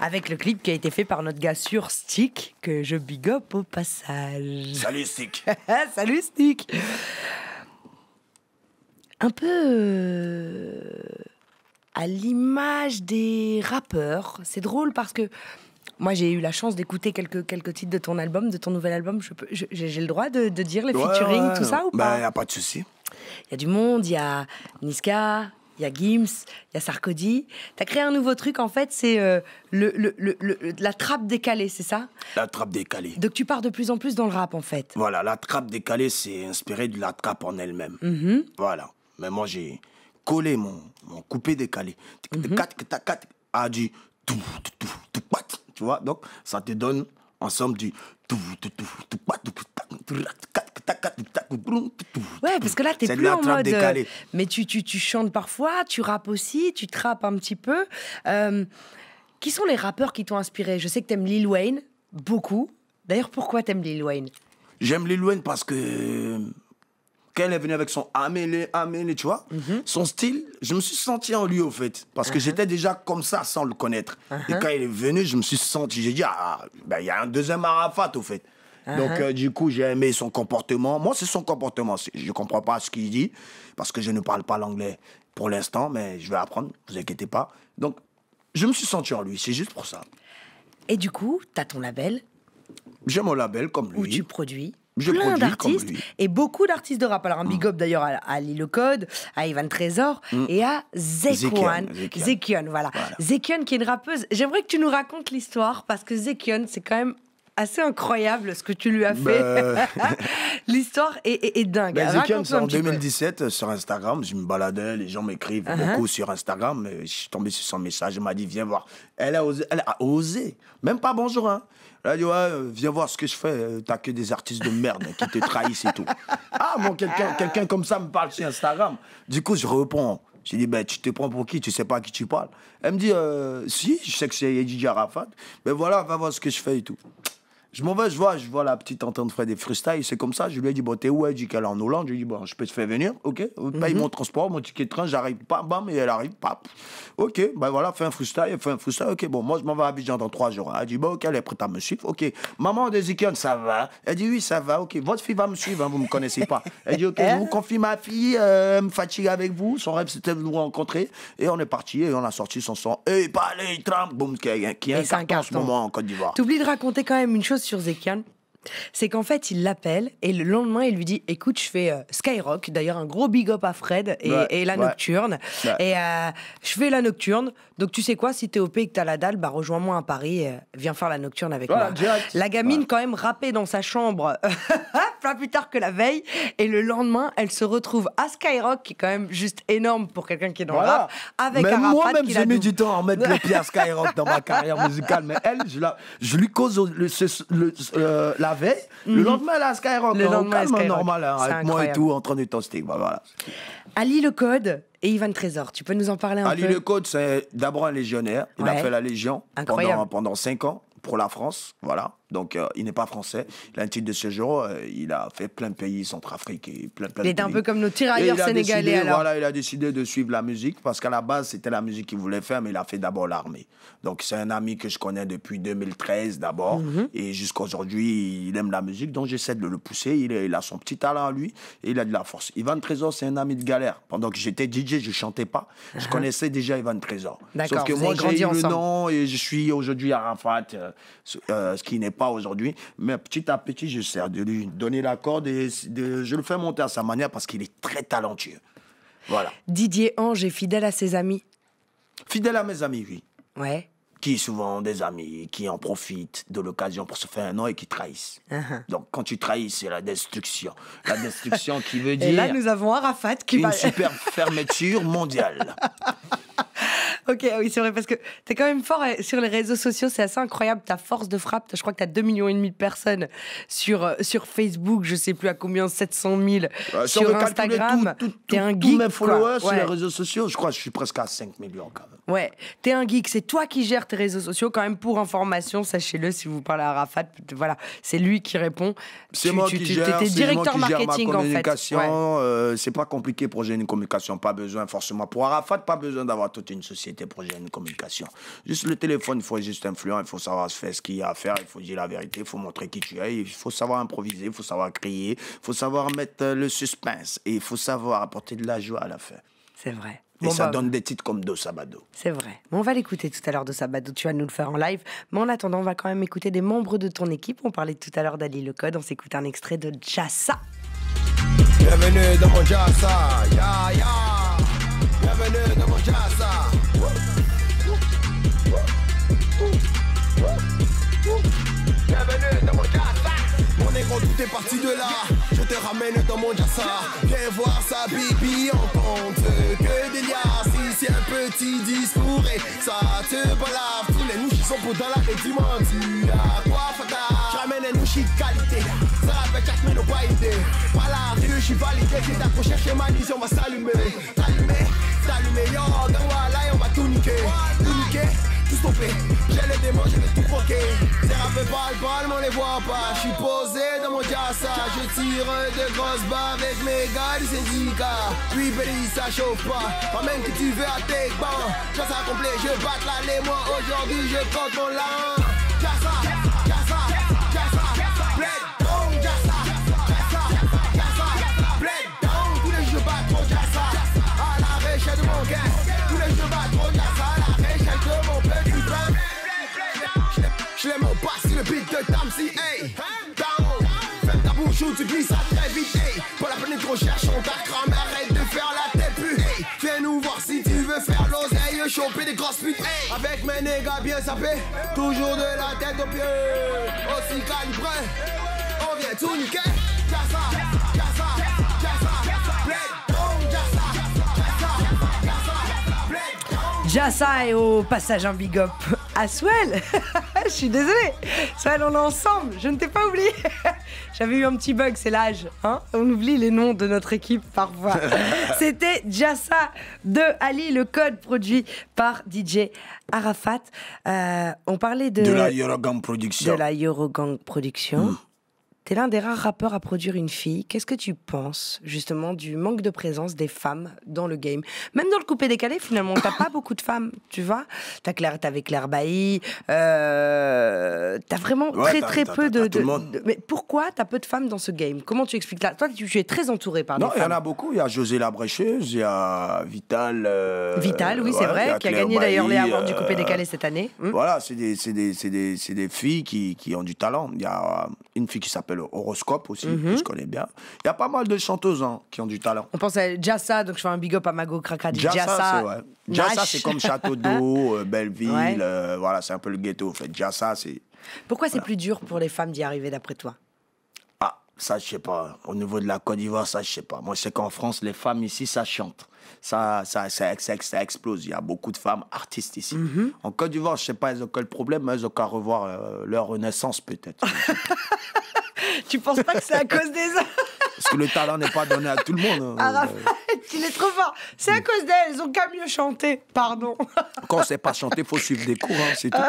Avec le clip qui a été fait par notre gars sur Stick, que je big up au passage. Salut Stick. Salut Stick. Un peu euh, à l'image des rappeurs. C'est drôle parce que moi, j'ai eu la chance d'écouter quelques, quelques titres de ton album, de ton nouvel album. J'ai le droit de, de dire les ouais, featuring, ouais, tout ça ou ben, pas? Il n'y a pas de souci. Il y a du monde, il y a Niska, il y a Gims, il y a Sarkozy. Tu as créé un nouveau truc, en fait, c'est euh, le, le, le, le, la trappe décalée, c'est ça? La trappe décalée. Donc tu pars de plus en plus dans le rap, en fait. Voilà, la trappe décalée, c'est inspiré de la trappe en elle-même. Mm-hmm. Voilà. Mais moi, j'ai collé mon, mon coupé-décalé. quatre quatre a du tout, tout, tout, tout, pat. Tu vois, donc ça te donne ensemble du tout, tout, tout, tout, pat, tout, tout, ouais, parce que là, t'es plus en mode... Décalé. Mais tu, tu, tu chantes parfois, tu rappes aussi, tu trappes un petit peu. Euh, qui sont les rappeurs qui t'ont inspiré? Je sais que t'aimes Lil Wayne, beaucoup. D'ailleurs, pourquoi t'aimes Lil Wayne? J'aime Lil Wayne parce que... Quand elle est venue avec son amélé, amélé, tu vois, mm-hmm. son style, je me suis senti en lui, au fait. Parce uh-huh. que j'étais déjà comme ça, sans le connaître. Uh-huh. Et quand il est venu, je me suis senti, j'ai dit, ah, ben, y a un deuxième Arafat, au fait. Uh-huh. Donc, euh, du coup, j'ai aimé son comportement. Moi, c'est son comportement. Je ne comprends pas ce qu'il dit, parce que je ne parle pas l'anglais pour l'instant, mais je vais apprendre, ne vous inquiétez pas. Donc, je me suis senti en lui, c'est juste pour ça. Et du coup, tu as ton label? J'ai mon label, comme lui. Où tu produis? Je plein d'artistes et beaucoup d'artistes de rap. Alors un mm. big up d'ailleurs à Ali Le Code, à Ivan Trésor mm. et à Zekion. Zekion, voilà. Zekion voilà. qui est une rappeuse. J'aimerais que tu nous racontes l'histoire parce que Zekion, c'est quand même assez incroyable ce que tu lui as bah... fait. L'histoire est, est, est dingue. Bah, Zekion, c'est en deux mille dix-sept peu. Sur Instagram. Je me baladais, les gens m'écrivent uh -huh. beaucoup sur Instagram. Mais je suis tombé sur son message. Il m'a dit, viens voir. Elle a osé. Elle a osé. Même pas bonjour. Hein. Elle a dit, ouais, viens voir ce que je fais. T'as que des artistes de merde qui te trahissent et tout. Ah, bon, quelqu'un quelqu'un comme ça me parle sur Instagram. Du coup, je réponds. Je lui dis, ben, tu te prends pour qui? Tu sais pas à qui tu parles. Elle me dit, euh, si, je sais que c'est D J Arafat. Mais voilà, va voir ce que je fais et tout. Je m'en vais, je vois, je vois la petite entente frère des freestyles, c'est comme ça. Je lui ai dit, bon, t'es où? Elle dit qu'elle est en Hollande. Je lui ai dit, bon, je peux te faire venir, ok? Mm-hmm. Paye mon transport, mon ticket de train, j'arrive, pas, bam, et elle arrive, pap. Ok, ben voilà, fais un freestyle, fais un freestyle, ok, bon, moi je m'en vais à Abidjan dans trois jours. Elle dit, bon, ok, elle est prête à me suivre, ok. Maman de Zekion, ça va? Elle dit, oui, ça va, ok, votre fille va me suivre, hein, vous me connaissez pas. Elle dit, ok, je vous confie ma fille, euh, me fatigue avec vous, son rêve c'était de nous rencontrer. Et on est parti, et on a sorti son son, et pas les Trump, boum, qui est un carton en ce moment en Côte d'Ivoire. T'oublies de raconter quand même une chose sur Zekion, c'est qu'en fait il l'appelle et le lendemain il lui dit écoute je fais euh, Skyrock, d'ailleurs un gros big up à Fred et, ouais, et la ouais, nocturne ouais. et euh, je fais la nocturne donc tu sais quoi si t'es O P et que t'as la dalle bah rejoins-moi à Paris, euh, viens faire la nocturne avec ouais, moi. Direct. La gamine ouais. quand même rappée dans sa chambre pas plus tard que la veille et le lendemain elle se retrouve à Skyrock qui est quand même juste énorme pour quelqu'un qui est dans voilà. le rap avec même Arafat. Moi même j'ai mis du temps à mettre le pied à Skyrock dans ma carrière musicale mais elle je, la, je lui cause le, ce, le, euh, la veille, mm-hmm. le lendemain, elle a Skyrock. Le lendemain, calme, Skyrock. Normal, hein, avec incroyable. Moi et tout, en train de toaster. Bah, voilà. Ali Le Code et Ivan Trésor, tu peux nous en parler un Ali peu? Ali Le Code, c'est d'abord un légionnaire. Il ouais. a fait la Légion pendant, pendant cinq ans pour la France. Voilà. Donc, euh, il n'est pas français. Il a un titre de séjour. Euh, il a fait plein de pays, Centrafrique et plein, plein de pays. Il était un peu comme nos tirailleurs sénégalais. Décidé, alors. Voilà, il a décidé de suivre la musique parce qu'à la base, c'était la musique qu'il voulait faire, mais il a fait d'abord l'armée. Donc, c'est un ami que je connais depuis deux mille treize d'abord. Mm-hmm. Et jusqu'à aujourd'hui, il aime la musique. Donc, j'essaie de le pousser. Il, est, il a son petit talent à lui et il a de la force. Ivan Trésor, c'est un ami de galère. Pendant que j'étais D J, je ne chantais pas. Je uh-huh. connaissais déjà Ivan Trésor. Sauf que moi, j'ai eu ensemble. le nom et je suis aujourd'hui Arafat, euh, euh, ce qui n'est pas aujourd'hui, mais petit à petit, je sers de lui donner la corde et de, je le fais monter à sa manière parce qu'il est très talentueux. Voilà. Didier Ange est fidèle à ses amis? Fidèle à mes amis, oui. Ouais. Qui souvent ont des amis, qui en profitent de l'occasion pour se faire un nom et qui trahissent. Uh-huh. Donc, quand tu trahis, c'est la destruction. La destruction qui veut dire... Et là, nous avons Arafat qui une va... Une super fermeture mondiale. Ok, oui, c'est vrai, parce que t'es quand même fort sur les réseaux sociaux, c'est assez incroyable, ta force de frappe, je crois que t'as deux millions et demi de personnes sur, sur Facebook, je sais plus à combien, sept cent mille, euh, si sur Instagram, t'es un geek. Tous mes followers quoi. Sur ouais. les réseaux sociaux, je crois que je suis presque à cinq millions quand même. Ouais, t'es un geek, c'est toi qui gères tes réseaux sociaux, quand même pour information, sachez-le, si vous parlez à Arafat, voilà, c'est lui qui répond. C'est moi tu, qui tu, gère, t'es directeur marketing en fait. C'est ouais. euh, pas compliqué pour gérer une communication, pas besoin forcément, pour Arafat, pas besoin d'avoir toute une société. Projet de communication. Juste le téléphone, il faut être juste influent, il faut savoir faire ce qu'il y a à faire, il faut dire la vérité, il faut montrer qui tu es, il faut savoir improviser, il faut savoir crier, il faut savoir mettre le suspense et il faut savoir apporter de la joie à la fin. C'est vrai. Et bon, ça bah, donne des titres comme Do Sabado. C'est vrai. On va l'écouter tout à l'heure, Do Sabado, tu vas nous le faire en live. Mais en attendant, on va quand même écouter des membres de ton équipe. On parlait tout à l'heure d'Ali Le Code, on s'écoute un extrait de Jassa. Bienvenue dans mon Jassa, ya ya. Bienvenue dans mon Jassa. Bienvenue dans mon Jassa. Mon négro, tout est parti de là. Je te ramène dans mon Jassa. Viens voir sa bibi en pente. Que des liasses, ici un petit discours et ça te balave. Tous les nouchis sont pour dans la rédiment. Tu as quoi faire? J'amène un nouchi de qualité. Ça avec chaque mène au baïté. Par la rue, je suis validé. J'ai t'accroché chez ma lise, on va s'allumer. S'allumer, s'allumer, yo. Dans Walla, on va tout niquer. Tout niquer. Tout stoppé, j'ai le démon, je vais tout croquer. Des rappeurs balle-balle, mais on les voit pas. Je suis posé dans mon Jassa. Je tire de grosses bas avec mes gars du syndicat. Oui, Béli, ça chauffe pas. Pas même que tu veux à tes bancs. Jassa complet, je batte l'allée. Moi aujourd'hui, je compte mon lin. Jassa, Jassa, Jassa, bled down, Jassa, Jassa, Jassa, bled down. Tous les jeux battent mon Jassa. À la réchelle de mon gain. Tous les jeux battent mon Jassa. Je l'aime au pas si le beat de Tam si hey down. Femme ta bouche ou tu glisses à très vite hey. Pour la planète qu'on cherche on t'a cramé. Arrête de faire la tête plus hey. Viens nous voir si tu veux faire l'oseille. vais choper des grosses putes. Hey. Avec mes négas bien sapés, hey. Toujours de la tête aux pieds, hey. Aussi calibré, hey. On vient tout niquer. Jassa, Jassa, Jassa, Jassa est au passage en big up à Swell. Je suis désolée, Swell, on est ensemble, je ne t'ai pas oublié. J'avais eu un petit bug, c'est l'âge, hein, on oublie les noms de notre équipe parfois. C'était Jassa de Ali Le Code, produit par D J Arafat. Euh, on parlait de... De la Eurogang Production. De la Eurogang Production. Mmh. T'es l'un des rares rappeurs à produire une fille. Qu'est-ce que tu penses, justement, du manque de présence des femmes dans le game? Même dans le coupé-décalé, finalement, t'as pas beaucoup de femmes, tu vois. T'as Claire, t'avais Claire Bailly, euh, t'as vraiment ouais, très très peu de, de, de... Mais pourquoi t'as peu de femmes dans ce game? Comment tu expliques là? Toi, tu, tu es très entouré par non, des femmes. Non, il y en a beaucoup. Il y a José la Brécheuse, il y a Vital... Euh, Vital, oui, c'est ouais, vrai, qui a gagné d'ailleurs les awards euh, du coupé-décalé cette année. Hum. Voilà, c'est des, des, des, des filles qui, qui ont du talent. Il y a une fille qui s'appelle Horoscope aussi, mm-hmm. que je connais bien. Il y a pas mal de chanteuses hein, qui ont du talent. On pense à Jassa, donc je fais un big up à Mago Krakadi. Jassa, Jassa c'est comme Château d'Eau, euh, Belleville, ouais. euh, voilà, c'est un peu le ghetto en fait. Jassa, c'est... Pourquoi voilà. C'est plus dur pour les femmes d'y arriver d'après toi? Ah, ça je sais pas. Au niveau de la Côte d'Ivoire, ça je sais pas. Moi je sais qu'en France, les femmes ici, ça chante. Ça, ça, ça, ça, ça explose. Il y a beaucoup de femmes artistes ici. Mm-hmm. En Côte d'Ivoire, je sais pas elles ont quel problème, mais elles ont qu'à revoir euh, leur renaissance peut-être. Tu penses pas que c'est à cause des hommes? Parce que le talent n'est pas donné à tout le monde. Arafat, il est trop fort. C'est à cause d'elles, elles ont qu'à mieux chanter, pardon. Quand on sait pas chanter, faut suivre des cours, hein, c'est tout.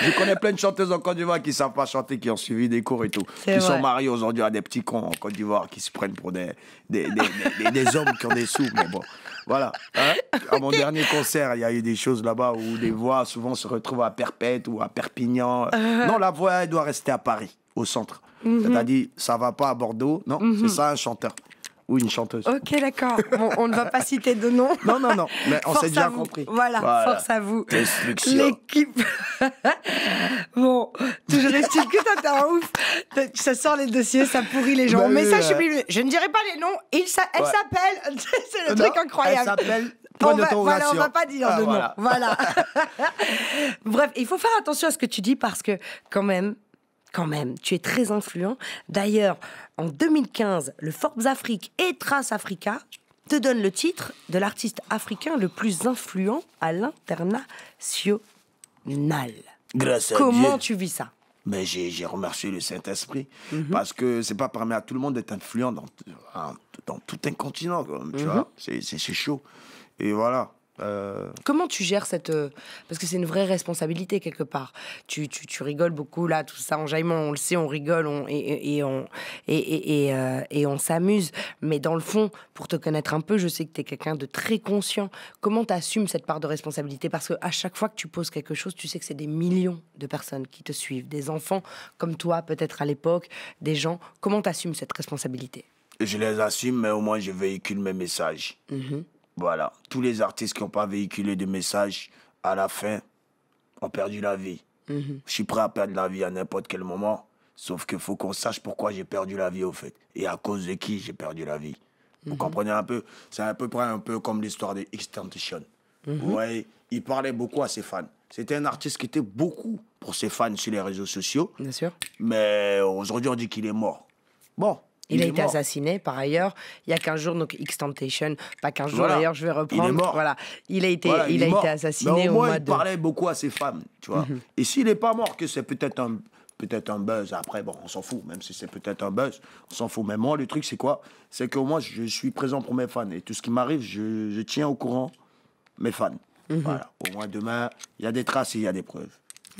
Je connais plein de chanteuses en Côte d'Ivoire qui savent pas chanter, qui ont suivi des cours et tout. Qui vrai. sont mariées aujourd'hui à des petits cons en Côte d'Ivoire, qui se prennent pour des, des, des, des, des, des hommes qui ont des sous, mais bon. Voilà. Hein, à mon dernier concert, il y a eu des choses là-bas où les voix souvent se retrouvent à Perpète ou à Perpignan. Non, la voix, elle doit rester à Paris. Au centre. Mm-hmm. C'est-à-dire, ça va pas à Bordeaux. Non, mm-hmm. c'est ça un chanteur ou une chanteuse. Ok, d'accord. Bon, on ne va pas citer de nom. Non, non, non. Mais on s'est déjà vous. compris. Voilà, voilà, force à vous. L'équipe. Bon, toujours est-il que t'as, t'es un ouf. Ça sort les dossiers, ça pourrit les gens. Bah, mais oui, ça, ouais. je, je ne dirai pas les noms. Il, ça, elle s'appelle. Ouais. C'est le non, truc incroyable. Elle s'appelle. On va, voilà, on va pas dire ah, de nom. Voilà. voilà. Bref, il faut faire attention à ce que tu dis parce que, quand même, Quand même, tu es très influent. D'ailleurs, en deux mille quinze, le Forbes Afrique et Trace Africa te donnent le titre de l'artiste africain le plus influent à l'international. Grâce à Dieu. Comment tu vis ça? Mais j'ai remercié le Saint-Esprit mm-hmm. parce que c'est pas permis à tout le monde d'être influent dans, dans tout un continent. Tu mm-hmm. vois, c'est chaud. Et voilà. Euh... Comment tu gères cette... Parce que c'est une vraie responsabilité quelque part. Tu, tu, tu rigoles beaucoup là, tout ça, enjaillement, on le sait, on rigole on, et, et on, et, et, et, euh, et on s'amuse. Mais dans le fond, pour te connaître un peu, je sais que tu es quelqu'un de très conscient. Comment tu assumes cette part de responsabilité? Parce qu'à chaque fois que tu poses quelque chose, tu sais que c'est des millions de personnes qui te suivent. Des enfants comme toi, peut-être à l'époque, des gens. Comment tu assumes cette responsabilité? Je les assume, mais au moins je véhicule mes messages. Mmh. Voilà, tous les artistes qui n'ont pas véhiculé de messages, à la fin, ont perdu la vie. Mm-hmm. Je suis prêt à perdre la vie à n'importe quel moment, sauf qu'il faut qu'on sache pourquoi j'ai perdu la vie, au fait. Et à cause de qui j'ai perdu la vie. Mm-hmm. Vous comprenez un peu? C'est à peu près un peu comme l'histoire de XXXTentacion. Mm-hmm. Vous voyez, il parlait beaucoup à ses fans. C'était un artiste qui était beaucoup pour ses fans sur les réseaux sociaux. Bien sûr. Mais aujourd'hui, on dit qu'il est mort. Bon. Il, il a été mort. assassiné, par ailleurs, il y a quinze jours, donc XXXTentacion, pas quinze jours, voilà. d'ailleurs, je vais reprendre. Il est mort. Voilà. Il a été, voilà, il il a été assassiné mais au, au moins, mois il de... parlait beaucoup à ses femmes, tu vois. Mm-hmm. Et s'il n'est pas mort, que c'est peut-être un, peut-être un buzz, après, bon, on s'en fout, même si c'est peut-être un buzz, on s'en fout. Mais moi, le truc, c'est quoi? C'est que moi, je suis présent pour mes fans. Et tout ce qui m'arrive, je, je tiens au courant mes fans. Mm-hmm. Voilà. Au moins, demain, il y a des traces et il y a des preuves.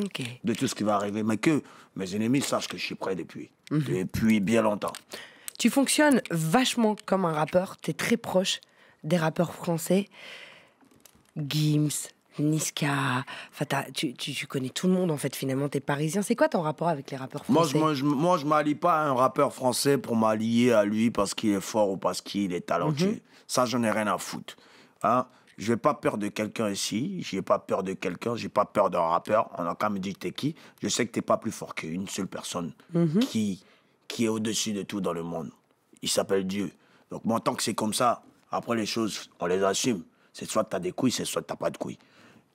Okay. De tout ce qui va arriver. Mais que mes ennemis sachent que je suis prêt depuis, mm-hmm. depuis bien longtemps. Tu fonctionnes vachement comme un rappeur, tu es très proche des rappeurs français. Gims, Niska, tu, tu, tu connais tout le monde en fait, finalement, tu es parisien. C'est quoi ton rapport avec les rappeurs français? Moi, je ne m'allie pas à un rappeur français pour m'allier à lui parce qu'il est fort ou parce qu'il est talentueux. Mm-hmm. Ça, j'en ai rien à foutre. Hein? Je n'ai pas peur de quelqu'un ici, je n'ai pas peur de quelqu'un, je n'ai pas peur d'un rappeur. On a quand même dit t'es qui. Je sais que tu n'es pas plus fort qu'une seule personne mm-hmm. qui... qui est au-dessus de tout dans le monde. Il s'appelle Dieu. Donc, moi, tant que c'est comme ça, après les choses, on les assume. C'est soit tu as des couilles, c'est soit tu n'as pas de couilles.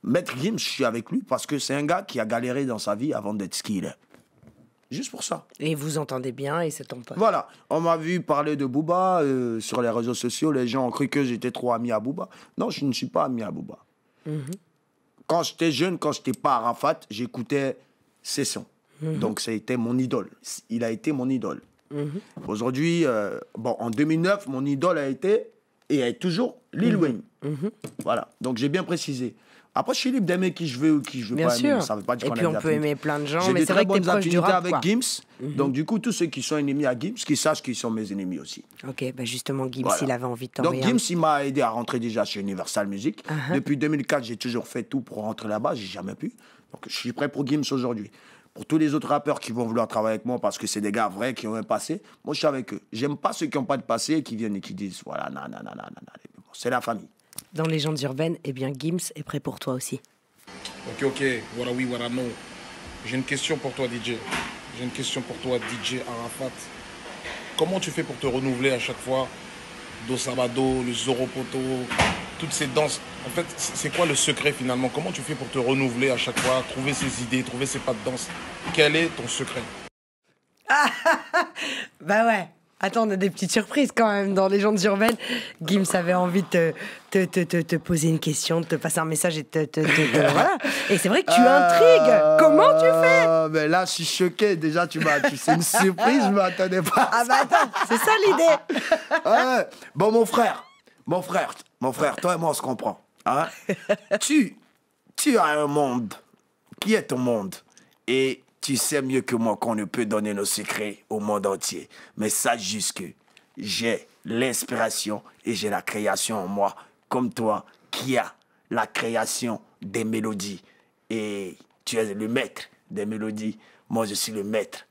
Maître Gims, je suis avec lui parce que c'est un gars qui a galéré dans sa vie avant d'être ce qu'il est. Juste pour ça. Et vous entendez bien et c'est ton pote. Voilà. On m'a vu parler de Booba euh, sur les réseaux sociaux. Les gens ont cru que j'étais trop ami à Booba. Non, je ne suis pas ami à Booba. Mm-hmm. Quand j'étais jeune, quand j'étais pas Arafat, j'écoutais ses sons. Mm-hmm. Donc, ça a été mon idole. Il a été mon idole. Mm-hmm. Aujourd'hui, euh, bon, en deux mille neuf, mon idole a été et est toujours Lil Wayne. Mm-hmm. Voilà. Donc, j'ai bien précisé. Après, je suis libre d'aimer qui je veux ou qui je veux bien pas sûr. Aimer. Ça veut pas dire qu'on aime. Et puis, on peut aimer plein de gens. J'ai des très bonnes affinités avec quoi. Gims. Mm-hmm. Donc, du coup, tous ceux qui sont ennemis à Gims, qui sachent qu'ils sont mes ennemis aussi. Ok, bah justement, Gims, voilà. Il avait envie de t'envoyer. Donc, Gims, il m'a aidé à rentrer déjà chez Universal Music. Uh-huh. Depuis deux mille quatre, j'ai toujours fait tout pour rentrer là-bas. J'ai jamais pu. Donc, je suis prêt pour Gims aujourd'hui. Pour tous les autres rappeurs qui vont vouloir travailler avec moi parce que c'est des gars vrais qui ont un passé, moi, je suis avec eux. J'aime pas ceux qui n'ont pas de passé et qui viennent et qui disent voilà, nan, nan, nan, nan, nan. C'est la famille. Dans Légendes urbaines, eh bien Gims est prêt pour toi aussi. Ok, ok, voilà oui, voilà non. J'ai une question pour toi, D J. J'ai une question pour toi, D J Arafat. Comment tu fais pour te renouveler à chaque fois? Dosabado, le Zoropoto, toutes ces danses. En fait, c'est quoi le secret finalement? Comment tu fais pour te renouveler à chaque fois, trouver ces idées, trouver ces pas de danse? Quel est ton secret? Bah ouais. Attends, on a des petites surprises quand même dans Légendes urbaines. Gims avait envie de te, te, te, te poser une question, de te passer un message et te, te, te, te voilà. Et c'est vrai que tu intrigues. Euh, Comment tu fais? Mais là, je suis choqué. Déjà, tu m'as, c'est une surprise, je m'attendais pas. Ah bah attends, c'est ça l'idée. euh, bon, mon frère, mon frère, mon frère, toi et moi, on se comprend. Hein? tu, tu as un monde qui est ton monde et tu sais mieux que moi qu'on ne peut donner nos secrets au monde entier. Mais sache juste que j'ai l'inspiration et j'ai la création en moi, comme toi, qui a la création des mélodies. Et tu es le maître des mélodies. Moi, je suis le maître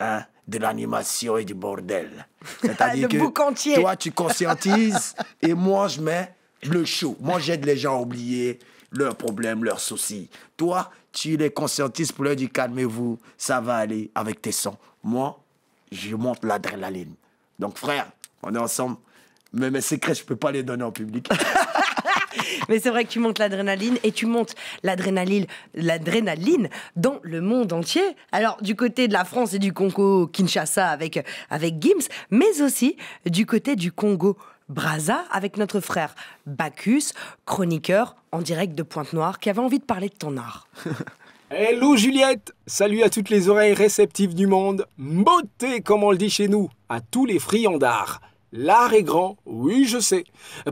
hein, de l'animation et du bordel. C'est-à-dire que bouc entier. Toi, tu conscientises et moi, je mets le show. Moi, j'aide les gens à oublier leurs problèmes, leurs soucis. Toi, tu les conscientises pour leur dire calmez-vous, ça va aller avec tes sons. Moi, je monte l'adrénaline. Donc frère, on est ensemble. Mais mes secrets, je peux pas les donner en public. Mais c'est vrai que tu montes l'adrénaline et tu montes l'adrénaline l'adrénaline dans le monde entier. Alors du côté de la France et du Congo Kinshasa avec, avec Gims, mais aussi du côté du Congo Brazza avec notre frère Bacchus, chroniqueur en direct de Pointe-Noire, qui avait envie de parler de ton art. Hello Juliette, salut à toutes les oreilles réceptives du monde, beauté comme on le dit chez nous, à tous les friands d'art. L'art est grand, oui je sais.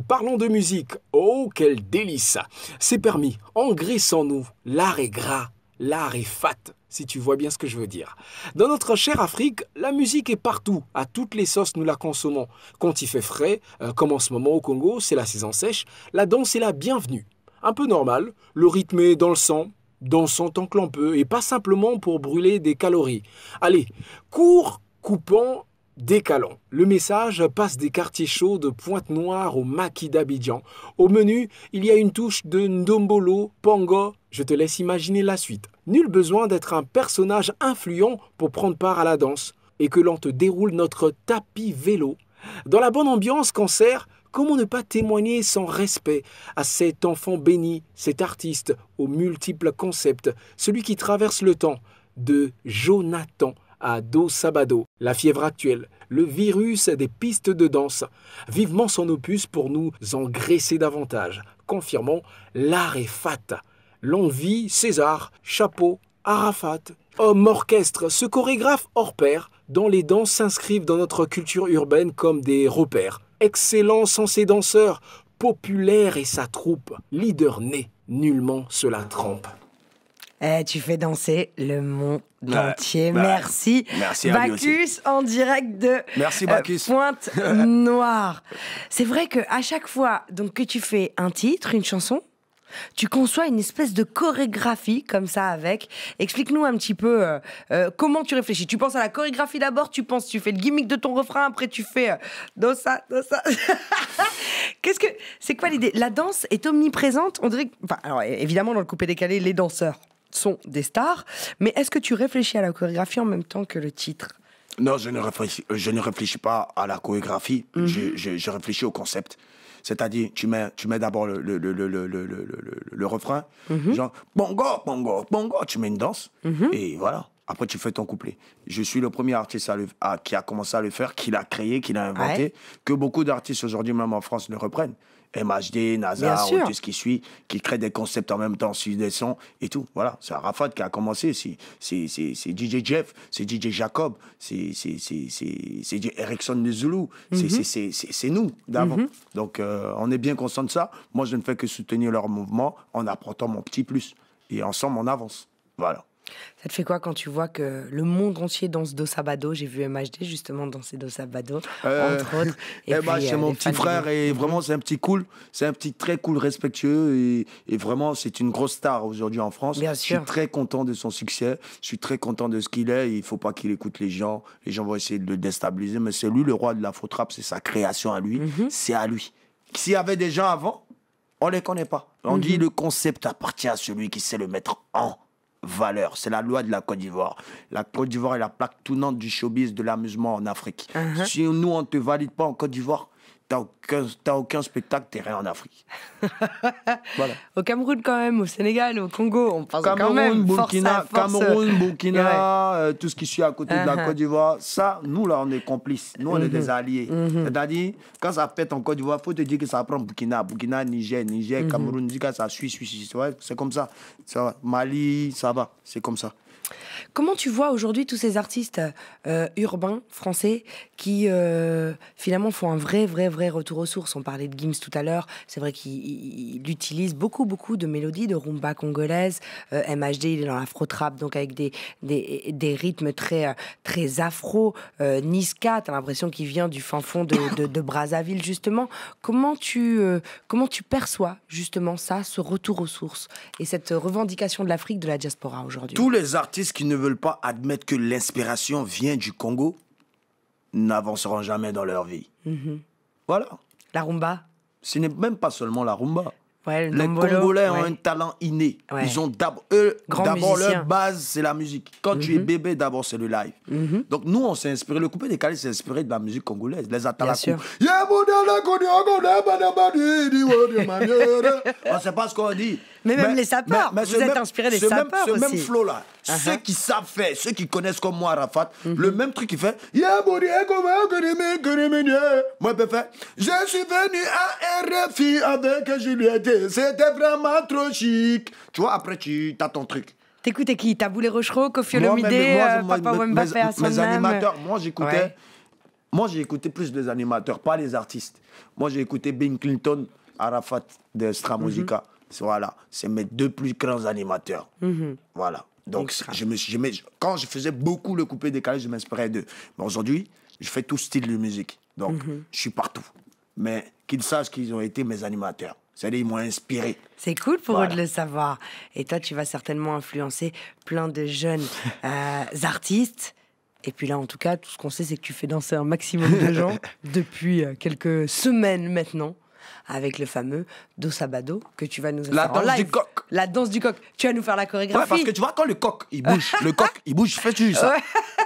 Parlons de musique, oh quel délice. C'est permis, engraissons-nous, l'art est gras, l'art est fat. Si tu vois bien ce que je veux dire. Dans notre chère Afrique, la musique est partout, à toutes les sauces nous la consommons. Quand il fait frais, euh, comme en ce moment au Congo, c'est la saison sèche, la danse est la bienvenue. Un peu normal, le rythme est dans le sang, dansons tant que l'on peut, et pas simplement pour brûler des calories. Allez, cours, coupons, décalons. Le message passe des quartiers chauds de Pointe-Noire au maquis d'Abidjan. Au menu, il y a une touche de Ndombolo, Pango. Je te laisse imaginer la suite. Nul besoin d'être un personnage influent pour prendre part à la danse et que l'on te déroule notre tapis vélo. Dans la bonne ambiance concert, comment ne pas témoigner sans respect à cet enfant béni, cet artiste aux multiples concepts, celui qui traverse le temps, de Jonathan à Dosabado, la fièvre actuelle, le virus des pistes de danse, vivement son opus pour nous engraisser davantage, confirmant l'art est fat. L'envie, César, chapeau, Arafat, homme orchestre, ce chorégraphe hors pair, dont les danses s'inscrivent dans notre culture urbaine comme des repères. Excellent sans ses danseurs, populaire et sa troupe, leader né, nullement cela trompe. Eh, tu fais danser le monde bah, entier. Bah, merci. Merci à lui aussi. En direct de merci, euh, Pointe-Noire. C'est vrai qu'à chaque fois donc, que tu fais un titre, une chanson, tu conçois une espèce de chorégraphie comme ça avec. Explique-nous un petit peu euh, euh, comment tu réfléchis. Tu penses à la chorégraphie d'abord, tu penses, tu fais le gimmick de ton refrain, après tu fais euh, dosa, dosa. Qu'est-ce que c'est quoi l'idée? La danse est omniprésente. On dirait que, enfin, alors évidemment dans le coupé décalé, les danseurs sont des stars, mais est-ce que tu réfléchis à la chorégraphie en même temps que le titre? Non, je ne réfléchis, je ne réfléchis pas à la chorégraphie, mm-hmm. je, je, je réfléchis au concept. C'est-à-dire, tu mets, tu mets d'abord le, le, le, le, le, le, le, le refrain, mm-hmm. genre bongo, bongo, bongo, tu mets une danse, mm-hmm. et voilà. Après, tu fais ton couplet. Je suis le premier artiste à le, à, qui a commencé à le faire, qui l'a créé, qui l'a inventé, ouais. que beaucoup d'artistes aujourd'hui, même en France, ne reprennent. M H D, NASA, ou tout ce qui suit, qui crée des concepts en même temps, sur des sons et tout. Voilà, c'est Arafat qui a commencé. C'est D J Jeff, c'est D J Jacob, c'est Erickson de Zulu, mm-hmm. c'est nous d'avant. Mm-hmm. Donc, euh, on est bien conscient de ça. Moi, je ne fais que soutenir leur mouvement en apportant mon petit plus. Et ensemble, on avance. Voilà. Ça te fait quoi quand tu vois que le monde entier danse Do Sabado? J'ai vu M H D justement danser Do Sabado, euh, entre autres. Et eh bah, c'est euh, mon petit frère de... et vraiment c'est un petit cool, c'est un petit très cool, respectueux et, et vraiment c'est une grosse star aujourd'hui en France. Bien sûr. Je suis très content de son succès, je suis très content de ce qu'il est. Et il faut pas qu'il écoute les gens, les gens vont essayer de le déstabiliser, mais c'est lui le roi de la faux trap, c'est sa création à lui, mm-hmm. c'est à lui. S'il y avait des gens avant, on les connaît pas. On mm-hmm. dit le concept appartient à celui qui sait le mettre en valeur. C'est la loi de la Côte d'Ivoire. La Côte d'Ivoire est la plaque tournante du showbiz, de l'amusement en Afrique. Uh-huh. Si nous, on ne te valide pas en Côte d'Ivoire, t'as aucun, t'as aucun spectacle, t'es rien en Afrique. Voilà. Au Cameroun quand même, au Sénégal, au Congo, on pense Cameroun, quand même. Burkina, force force. Cameroun, Burkina, ouais. euh, tout ce qui suit à côté uh-huh. de la Côte d'Ivoire, ça, nous là, on est complices. Nous, on mm-hmm. est des alliés. Mm-hmm. C'est-à-dire, quand ça pète en Côte d'Ivoire, il faut te dire que ça prend Burkina, Burkina, Niger, Niger, mm-hmm. Cameroun, Zingat, ça suit, suit, suit. Ouais, c'est comme ça. ça. Mali, ça va, c'est comme ça. Comment tu vois aujourd'hui tous ces artistes euh, urbains, français, qui euh, finalement font un vrai, vrai, vrai retour aux sources? On parlait de Gims tout à l'heure, c'est vrai qu'il utilise beaucoup, beaucoup de mélodies, de rumba congolaise, euh, M H D, il est dans l'afro-trap, donc avec des, des, des rythmes très, très afro, euh, Niska, t'as l'impression qu'il vient du fin fond de, de, de Brazzaville, justement. Comment tu, euh, comment tu perçois justement ça, ce retour aux sources et cette revendication de l'Afrique, de la diaspora aujourd'hui? Tous les artistes qui ne veulent pas admettre que l'inspiration vient du Congo n'avanceront jamais dans leur vie. Mm-hmm. Voilà. La rumba. Ce n'est même pas seulement la rumba. Ouais, le les nombolo, Congolais ouais. ont un talent inné. Ouais. Ils ont d'abord eux d'abord leur base, c'est la musique. Quand mm-hmm. tu es bébé, d'abord c'est le live. Mm-hmm. Donc nous, on s'est inspiré. Le coupé décalé s'est inspiré de la musique congolaise. Les atalakou. On ne sait pas ce qu'on dit. Mais même mais, les sapeurs. Mais, mais vous êtes même, inspiré des sapeurs aussi. Ce même flow là. Uh-huh. Ceux qui savent faire, ceux qui connaissent comme moi Arafat, mm-hmm. le même truc qu'il fait. Moi, je peux faire. Je suis venu à R F I avec Juliette. C'était vraiment trop chic. Tu vois, après, tu as ton truc. T'écoutais qui? Taboulé Rochereau, Koffi Olomidé, euh, Papa Wemba fait à son âme. Mes animateurs, moi, j'écoutais. Ouais. Moi, j'ai écouté plus les animateurs, pas les artistes. Moi, j'ai écouté Bill Clinton, Arafat de Stramusica. Mm-hmm. Voilà, c'est mes deux plus grands animateurs. Mm-hmm. Voilà. Donc, je me, je me, quand je faisais beaucoup le coupé décalé, je m'inspirais d'eux. Mais aujourd'hui, je fais tout style de musique. Donc, mm-hmm. je suis partout. Mais qu'ils sachent qu'ils ont été mes animateurs. C'est-à-dire, ils m'ont inspiré. C'est cool pour voilà. eux de le savoir. Et toi, tu vas certainement influencer plein de jeunes euh, artistes. Et puis là, en tout cas, tout ce qu'on sait, c'est que tu fais danser un maximum de gens depuis quelques semaines maintenant. Avec le fameux Do Sabado que tu vas nous faire. La danse en live. du coq. La danse du coq. Tu vas nous faire la chorégraphie. Ouais, parce que tu vois, quand le coq, il bouge, le coq, il bouge, fais tu ça. Ouais.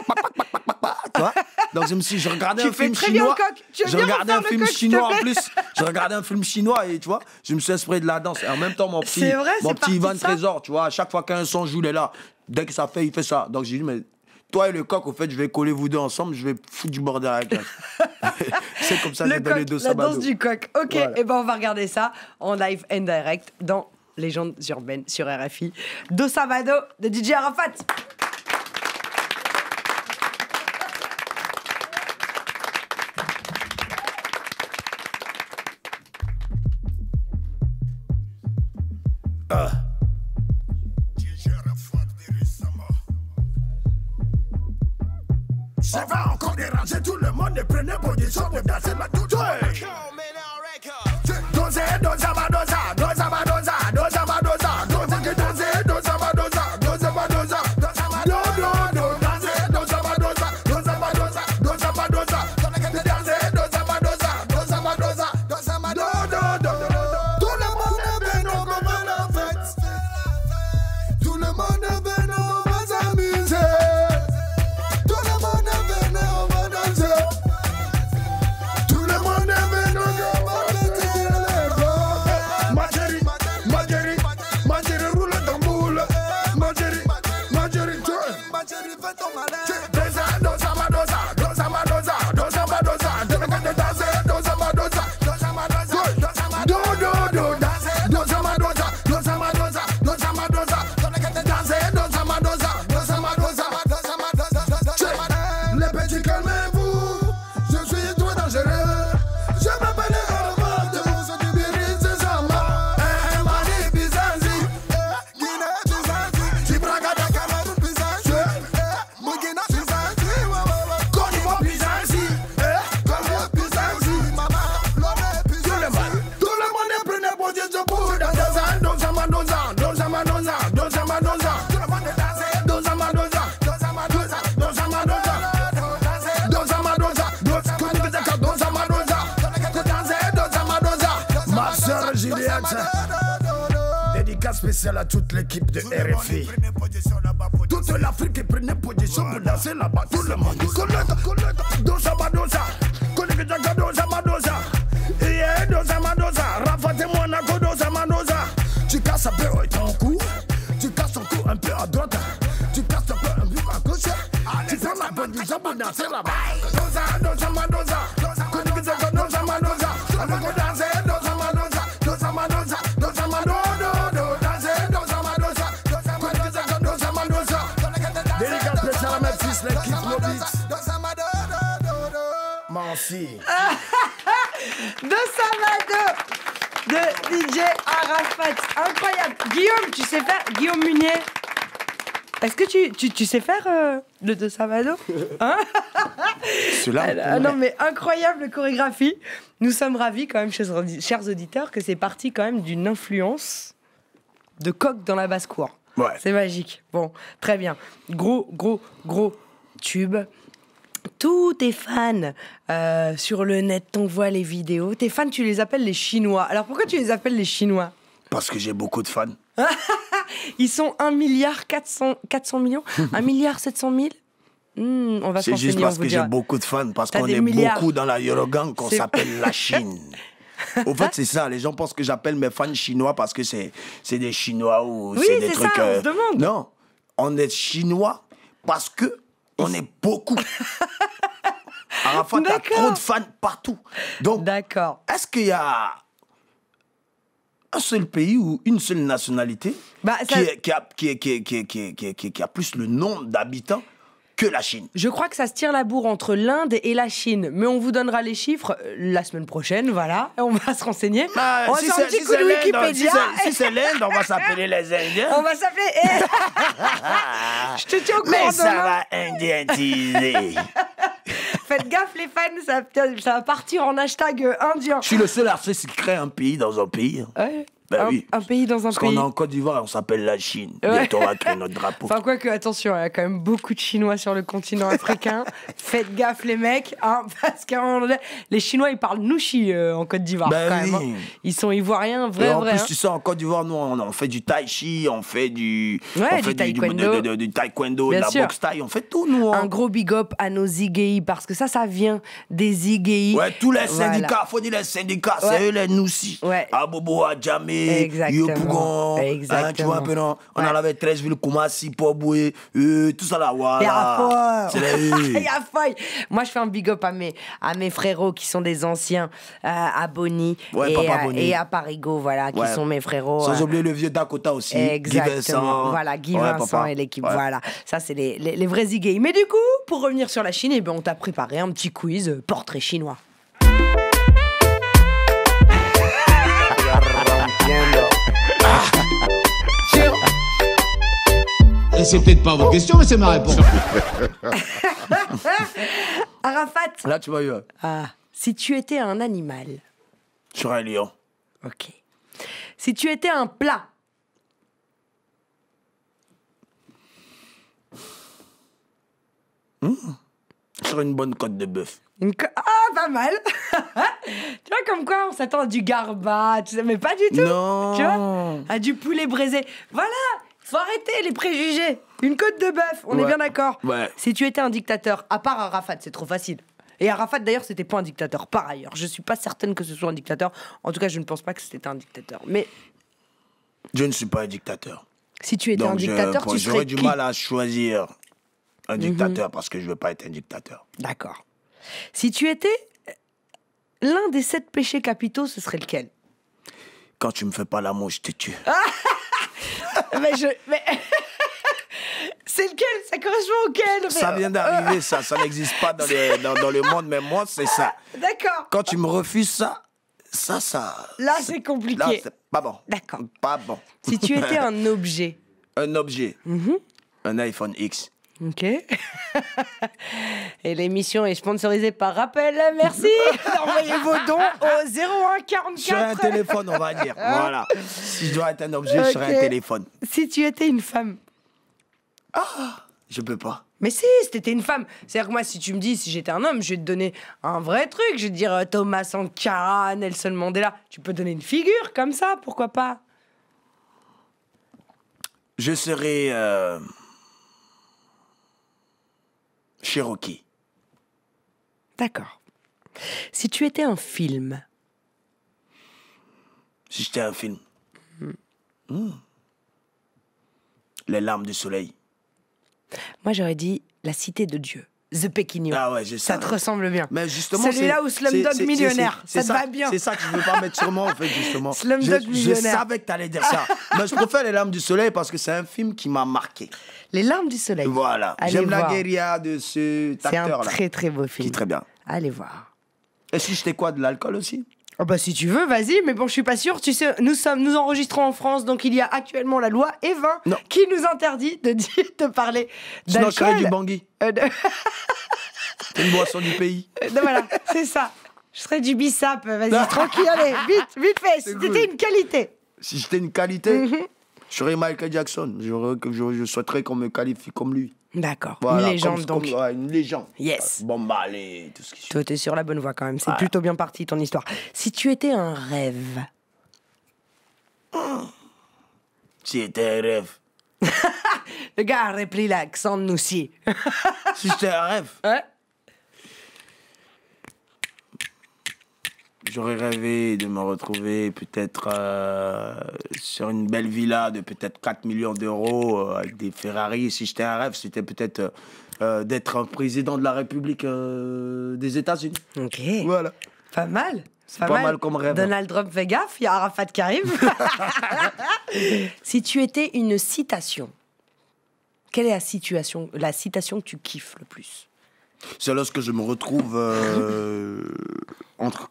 Pac, pac, pac, pac, pac, pac. Tu vois? Donc je me suis, je regardais tu un film très chinois. Bien coq. Tu je regardais un film coq, chinois en plus. Je regardais un film chinois et tu vois, je me suis inspiré de la danse. Et en même temps, mon petit, vrai, mon petit Ivan Trésor, tu vois, à chaque fois qu'un son joue, il est là. Dès que ça fait, il fait ça. Donc j'ai dit, mais. Toi et le coq, au fait, je vais coller vous deux ensemble, je vais foutre du bordel à la classe. C'est comme ça que j'ai donné Do Sabado. La danse du coq. Ok, voilà. Et ben on va regarder ça en live and direct dans Légendes urbaines sur R F I. Do Sabado de D J Arafat. Ah. Ça va encore déranger tout le monde, ne prenez pas des choses, ne dansez pas tout seul. Dosez, dosez, va dosa, dosez, va dosa, dosez, va dosa, dosez, que dosez, dosez, va dosa, dosez, va dosa, dosez, va dosa, dosez, va dosa, dosez, va dosa, dosez, va dosa, dosez, va dosa. Tout le monde est venu comme à la fête. Tout le monde est venu, on va s'amuser. Tout le monde est venu malade. Dédicace spéciale à toute l'équipe de R F I. Toute l'Afrique prenait position pour danser là-bas. Tout le monde. Colota, colota, dosa, badosa. Colota, jaga, dosa, badosa. Iye, dosa, badosa. Rafate, moana, dosa, badosa. Tu casses un peu ton cou. Tu casses ton cou un peu à droite. Tu casses un peu un peu à gauche. Tu prends la position pour danser là-bas. Dosa, dosa, badosa. Colota, dosa, badosa. Avec danser, dosa, badosa. Dosa, badosa. Dosa, badosa. Merci. De Samado de D J Arafat. Incroyable. Guillaume, tu sais faire Guillaume Muni. Est-ce que tu, tu, tu sais faire euh, le De Samado, hein? Celui-là. Non mais incroyable chorégraphie. Nous sommes ravis quand même, chers auditeurs, que c'est parti quand même d'une influence de coq dans la basse cour. Ouais. C'est magique. Bon, très bien. Gros, gros, gros tube. Tous tes fans euh, sur le net, t'envoies les vidéos. Tes fans, tu les appelles les Chinois. Alors pourquoi tu les appelles les Chinois? Parce que j'ai beaucoup de fans. Ils sont un milliard quatre cents millions, un milliard sept cent mille. Mmh, c'est juste parce que j'ai beaucoup de fans, parce qu'on est milliards. beaucoup dans la Eurogang qu'on s'appelle la Chine. Au fait, c'est ça. Les gens pensent que j'appelle mes fans chinois parce que c'est des Chinois ou oui, c'est des trucs. Ça, euh... on se demande. Non, on est chinois parce que on est beaucoup. Arafat a trop de fans partout. Donc, est-ce qu'il y a un seul pays ou une seule nationalité bah, ça... qui, a, qui, a, qui, a, qui, a, qui, a, qui, a, qui a plus le nombre d'habitants que la Chine? Je crois que ça se tire la bourre entre l'Inde et la Chine. Mais on vous donnera les chiffres la semaine prochaine, voilà. Et on va se renseigner. Ah, on va si faire un petit si coup de Wikipédia. Si c'est l'Inde, on va s'appeler les Indiens. On va s'appeler... Je te tiens au courant. Mais ça demain. va indientiser. Faites gaffe les fans, ça, ça va partir en hashtag indien. Je suis le seul artiste qui crée un pays dans un pays. Ouais. Ben un, oui. un pays dans un Parce pays. Parce qu'on est en Côte d'Ivoire, on s'appelle la Chine. Ouais. Bientôt, on va créer notre drapeau. Enfin, quoi que, attention, il y a quand même beaucoup de Chinois sur le continent africain. Faites gaffe, les mecs, hein, parce qu'à un moment donné, les Chinois, ils parlent nouchi euh, en Côte d'Ivoire, ben quand oui. même. Hein. Ils sont ivoiriens, vrai, en vrai. En plus, hein. tu sais, en Côte d'Ivoire, nous, on, on fait du tai chi, on fait du... Ouais, on fait du taekwondo. Du, du, du taekwondo, de la sûr. boxe thaï, on fait tout, nous. Hein. Un gros big up à nos zigéis, parce que ça, ça vient des zigéis. Ouais, tous les voilà. syndicats, faut dire les syndicats, ouais. c'est eux les noussi. Ouais. Abobo, Adjamé. Exactement. Yopougon, Exactement. Hein, tu vois un peu, non? On ouais. en avait treize villes, Kama, Sipoboué, euh, tout ça là, voilà. Il y a feuille. Il y a feuille. Moi, je fais un big up à mes, à mes frérots qui sont des anciens euh, à Bonny ouais, et, euh, et à Parigo, voilà, ouais. qui sont mes frérots. Sans euh... oublier le vieux Dakota aussi. Exactement. Guy Vincent. Voilà, Guy ouais, Vincent papa. et l'équipe. Ouais. Voilà, ça, c'est les, les, les vrais zigéis. Mais du coup, pour revenir sur la Chine, eh ben, on t'a préparé un petit quiz euh, portrait chinois. C'est peut-être pas vos questions, mais c'est ma réponse. Arafat. Là, tu m'as eu. Ah, si tu étais un animal. Je serais un lion. Ok. Si tu étais un plat. Mmh. Je serais une bonne côte de bœuf. Ah, pas mal. Tu vois, comme quoi, on s'attend à du garba, tu sais, mais pas du tout. Non. Tu vois, à du poulet braisé. Voilà. Faut arrêter les préjugés. Une côte de bœuf, on ouais. est bien d'accord. Ouais. Si tu étais un dictateur, à part Arafat, c'est trop facile. Et Arafat, d'ailleurs, c'était pas un dictateur. Par ailleurs, je suis pas certaine que ce soit un dictateur. En tout cas, je ne pense pas que c'était un dictateur. Mais je ne suis pas un dictateur. Si tu étais Donc un dictateur, je, tu serais qui? J'aurais du mal à choisir un dictateur mm-hmm. parce que je veux pas être un dictateur. D'accord. Si tu étais l'un des sept péchés capitaux, ce serait lequel? Quand tu me fais pas l'amour, je te tue. Mais je... Mais... c'est lequel? Ça correspond auquel? Mais... Ça vient d'arriver, ça. Ça n'existe pas dans le, dans, dans le monde, mais moi, c'est ça. D'accord. Quand tu me refuses ça, ça, ça... Là, c'est compliqué. Là, c'est pas bon. D'accord. Pas bon. Si tu étais un objet. Un objet. Mm-hmm. Un iPhone X. Ok. Et l'émission est sponsorisée par Rappel. Merci. Envoyez vos dons au zéro un quarante-quatre. Je serais un téléphone, on va dire. Voilà. Si je dois être un objet, okay. je serais un téléphone. Si tu étais une femme. Ah, je peux pas. Mais si, c'était une femme. C'est-à-dire que moi, si tu me dis, si j'étais un homme, je vais te donner un vrai truc. Je vais te dire Thomas Sankara, Nelson Mandela. Tu peux donner une figure comme ça, pourquoi pas? Je serais... Euh... Cherokee. D'accord. Si tu étais un film... Si j'étais un film... Mmh. Mmh. Les larmes du soleil. Moi, j'aurais dit La Cité de Dieu, The Péquignon. Ah ouais, ça te ressemble bien. Mais justement, celui-là où Slumdog Millionnaire, ça te va bien. C'est ça que je veux pas mettre sur moi, en fait, justement. Slumdog Millionnaire. Je savais que t'allais dire ça. Mais je préfère Les Larmes du Soleil parce que c'est un film qui m'a marqué. Les Larmes du Soleil. Voilà. J'aime la guérilla de ce acteur-là. C'est un très très beau film. Qui est très bien. Allez voir. Et si j'étais quoi, de l'alcool aussi? Oh bah si tu veux, vas-y, mais bon, je suis pas sûre. Tu sais, nous sommes, nous enregistrons en France, donc il y a actuellement la loi E vingt non. qui nous interdit de, dire, de parler d'alcool. Sinon, je serais du Bangui. Euh, de... C'est une boisson du pays. Non, voilà, c'est ça. Je serais du Bissap, vas-y, tranquille, allez, vite, vite fait. Si t'étais une qualité. Si j'étais une qualité, mm-hmm. je serais Michael Jackson. Je, je, je souhaiterais qu'on me qualifie comme lui. D'accord, voilà, une légende comme, donc. Comme, ouais, une légende. Yes. Bon bah allez, tout ce qui... Toi t'es sur la bonne voie quand même, c'est voilà. plutôt bien parti ton histoire. Si tu étais un rêve... Mmh. Si j'étais un rêve... Le gars a repris l'accent de nous aussi. Si j'étais un rêve... Hein? J'aurais rêvé de me retrouver peut-être euh, sur une belle villa de peut-être quatre millions d'euros euh, avec des Ferrari. Si j'étais un rêve, c'était peut-être euh, d'être président de la République euh, des États-Unis. Ok. Voilà. Pas mal. C'est pas, pas mal. mal comme rêve. Donald Trump fait gaffe, il y a Arafat qui arrive. Si tu étais une citation, quelle est la, situation, la citation que tu kiffes le plus? C'est lorsque je me retrouve euh, entre...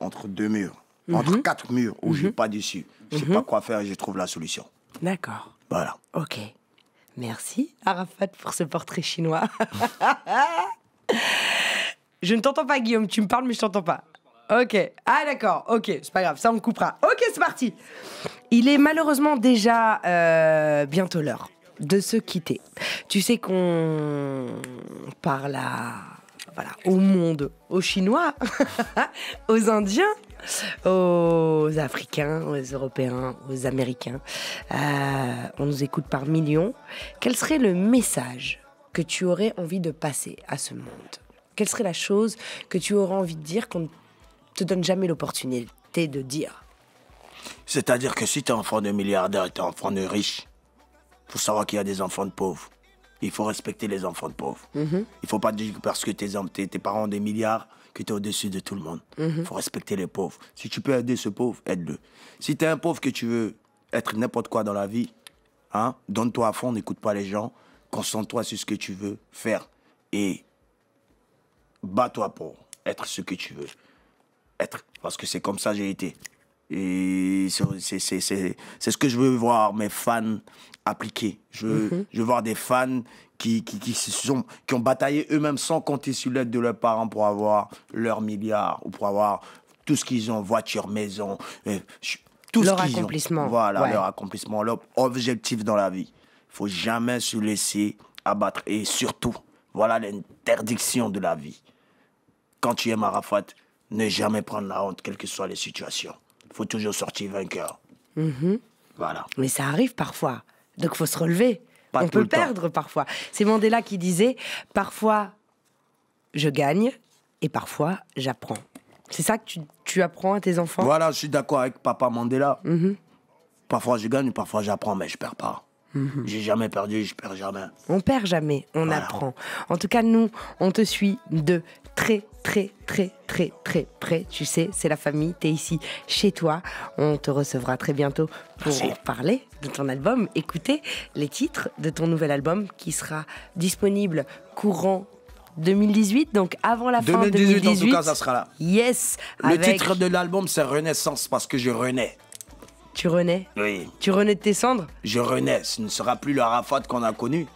entre deux murs, mm-hmm. entre quatre murs où mm-hmm. je suis pas déçu. Je sais mm-hmm. pas quoi faire et je trouve la solution. D'accord. Voilà. Ok. Merci Arafat pour ce portrait chinois. Je ne t'entends pas Guillaume, tu me parles mais je t'entends pas. Ok. Ah d'accord, ok, c'est pas grave, ça on coupera. Ok, c'est parti. Il est malheureusement déjà euh, bientôt l'heure de se quitter. Tu sais qu'on parle à... Voilà, au monde, aux Chinois, aux Indiens, aux Africains, aux Européens, aux Américains. Euh, on nous écoute par millions. Quel serait le message que tu aurais envie de passer à ce monde? Quelle serait la chose que tu aurais envie de dire qu'on ne te donne jamais l'opportunité de dire? C'est-à-dire que si tu es enfant de milliardaire, tu es enfant de riche, il faut savoir qu'il y a des enfants de pauvres. Il faut respecter les enfants de pauvres. Mm-hmm. Il ne faut pas dire que parce que tes, tes, tes parents ont des milliards que tu es au-dessus de tout le monde. Mm-hmm. Il faut respecter les pauvres. Si tu peux aider ce pauvre, aide-le. Si tu es un pauvre que tu veux être n'importe quoi dans la vie, hein, donne-toi à fond, n'écoute pas les gens, concentre-toi sur ce que tu veux faire et bats-toi pour être ce que tu veux être. Parce que c'est comme ça que j'ai été. Et c'est ce que je veux voir mes fans appliquer. Je, mm-hmm. je veux voir des fans qui, qui, qui, se sont, qui ont bataillé eux-mêmes sans compter sur l'aide de leurs parents pour avoir leurs milliards ou pour avoir tout ce qu'ils ont, voiture, maison, tout leur ce qu'ils accomplissement. Ont. Voilà, ouais. leur accomplissement, leur objectif dans la vie. Il ne faut jamais se laisser abattre. Et surtout, voilà l'interdiction de la vie. Quand tu aimes Arafat, ne jamais prendre la honte, quelles que soient les situations. Il faut toujours sortir vainqueur. Mmh. Voilà. Mais ça arrive parfois. Donc il faut se relever. Pas On peut perdre temps. Parfois. C'est Mandela qui disait, parfois je gagne et parfois j'apprends. C'est ça que tu, tu apprends à tes enfants? Voilà, je suis d'accord avec papa Mandela. Mmh. Parfois je gagne, parfois j'apprends, mais je perds pas. Mmh. J'ai jamais perdu, je perds jamais. On perd jamais, on voilà. apprend. En tout cas, nous, on te suit de très, très, très, très, très près. Tu sais, c'est la famille, t'es ici, chez toi. On te recevra très bientôt pour Merci. Parler de ton album, écouter les titres de ton nouvel album qui sera disponible courant deux mille dix-huit, donc avant la fin de deux mille dix-huit. En tout cas, ça sera là. Yes. Le avec... titre de l'album, c'est Renaissance, parce que je renais. Tu renais? Oui. Tu renais de tes cendres? Je renais. Ce ne sera plus le Arafat qu'on a connu,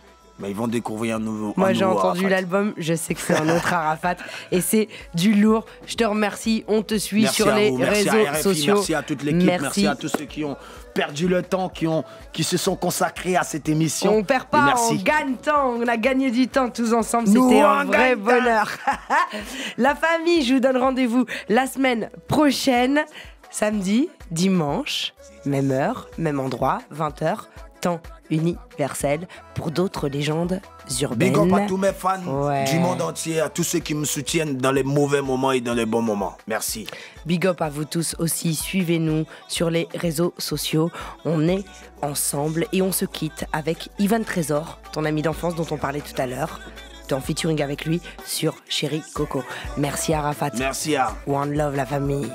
bah, ils vont découvrir un nouveau. Moi j'ai entendu l'album, je sais que c'est un autre Arafat et c'est du lourd. Je te remercie, on te suit merci sur les vous, réseaux à R F I, sociaux. Merci à toute l'équipe, merci. merci à tous ceux qui ont perdu le temps, qui, ont, qui se sont consacrés à cette émission. On perd pas, on gagne temps, on a gagné du temps tous ensemble, c'était un vrai bonheur. La famille, je vous donne rendez-vous la semaine prochaine, samedi, dimanche, même heure, même endroit, vingt heures, temps universel pour d'autres légendes urbaines. Big up à tous mes fans ouais. du monde entier, à tous ceux qui me soutiennent dans les mauvais moments et dans les bons moments. Merci. Big up à vous tous aussi, suivez-nous sur les réseaux sociaux. On est ensemble et on se quitte avec Ivan Trésor, ton ami d'enfance dont on parlait tout à l'heure. En featuring avec lui sur Chéri Coco. Merci Arafat. Merci à One Love la famille.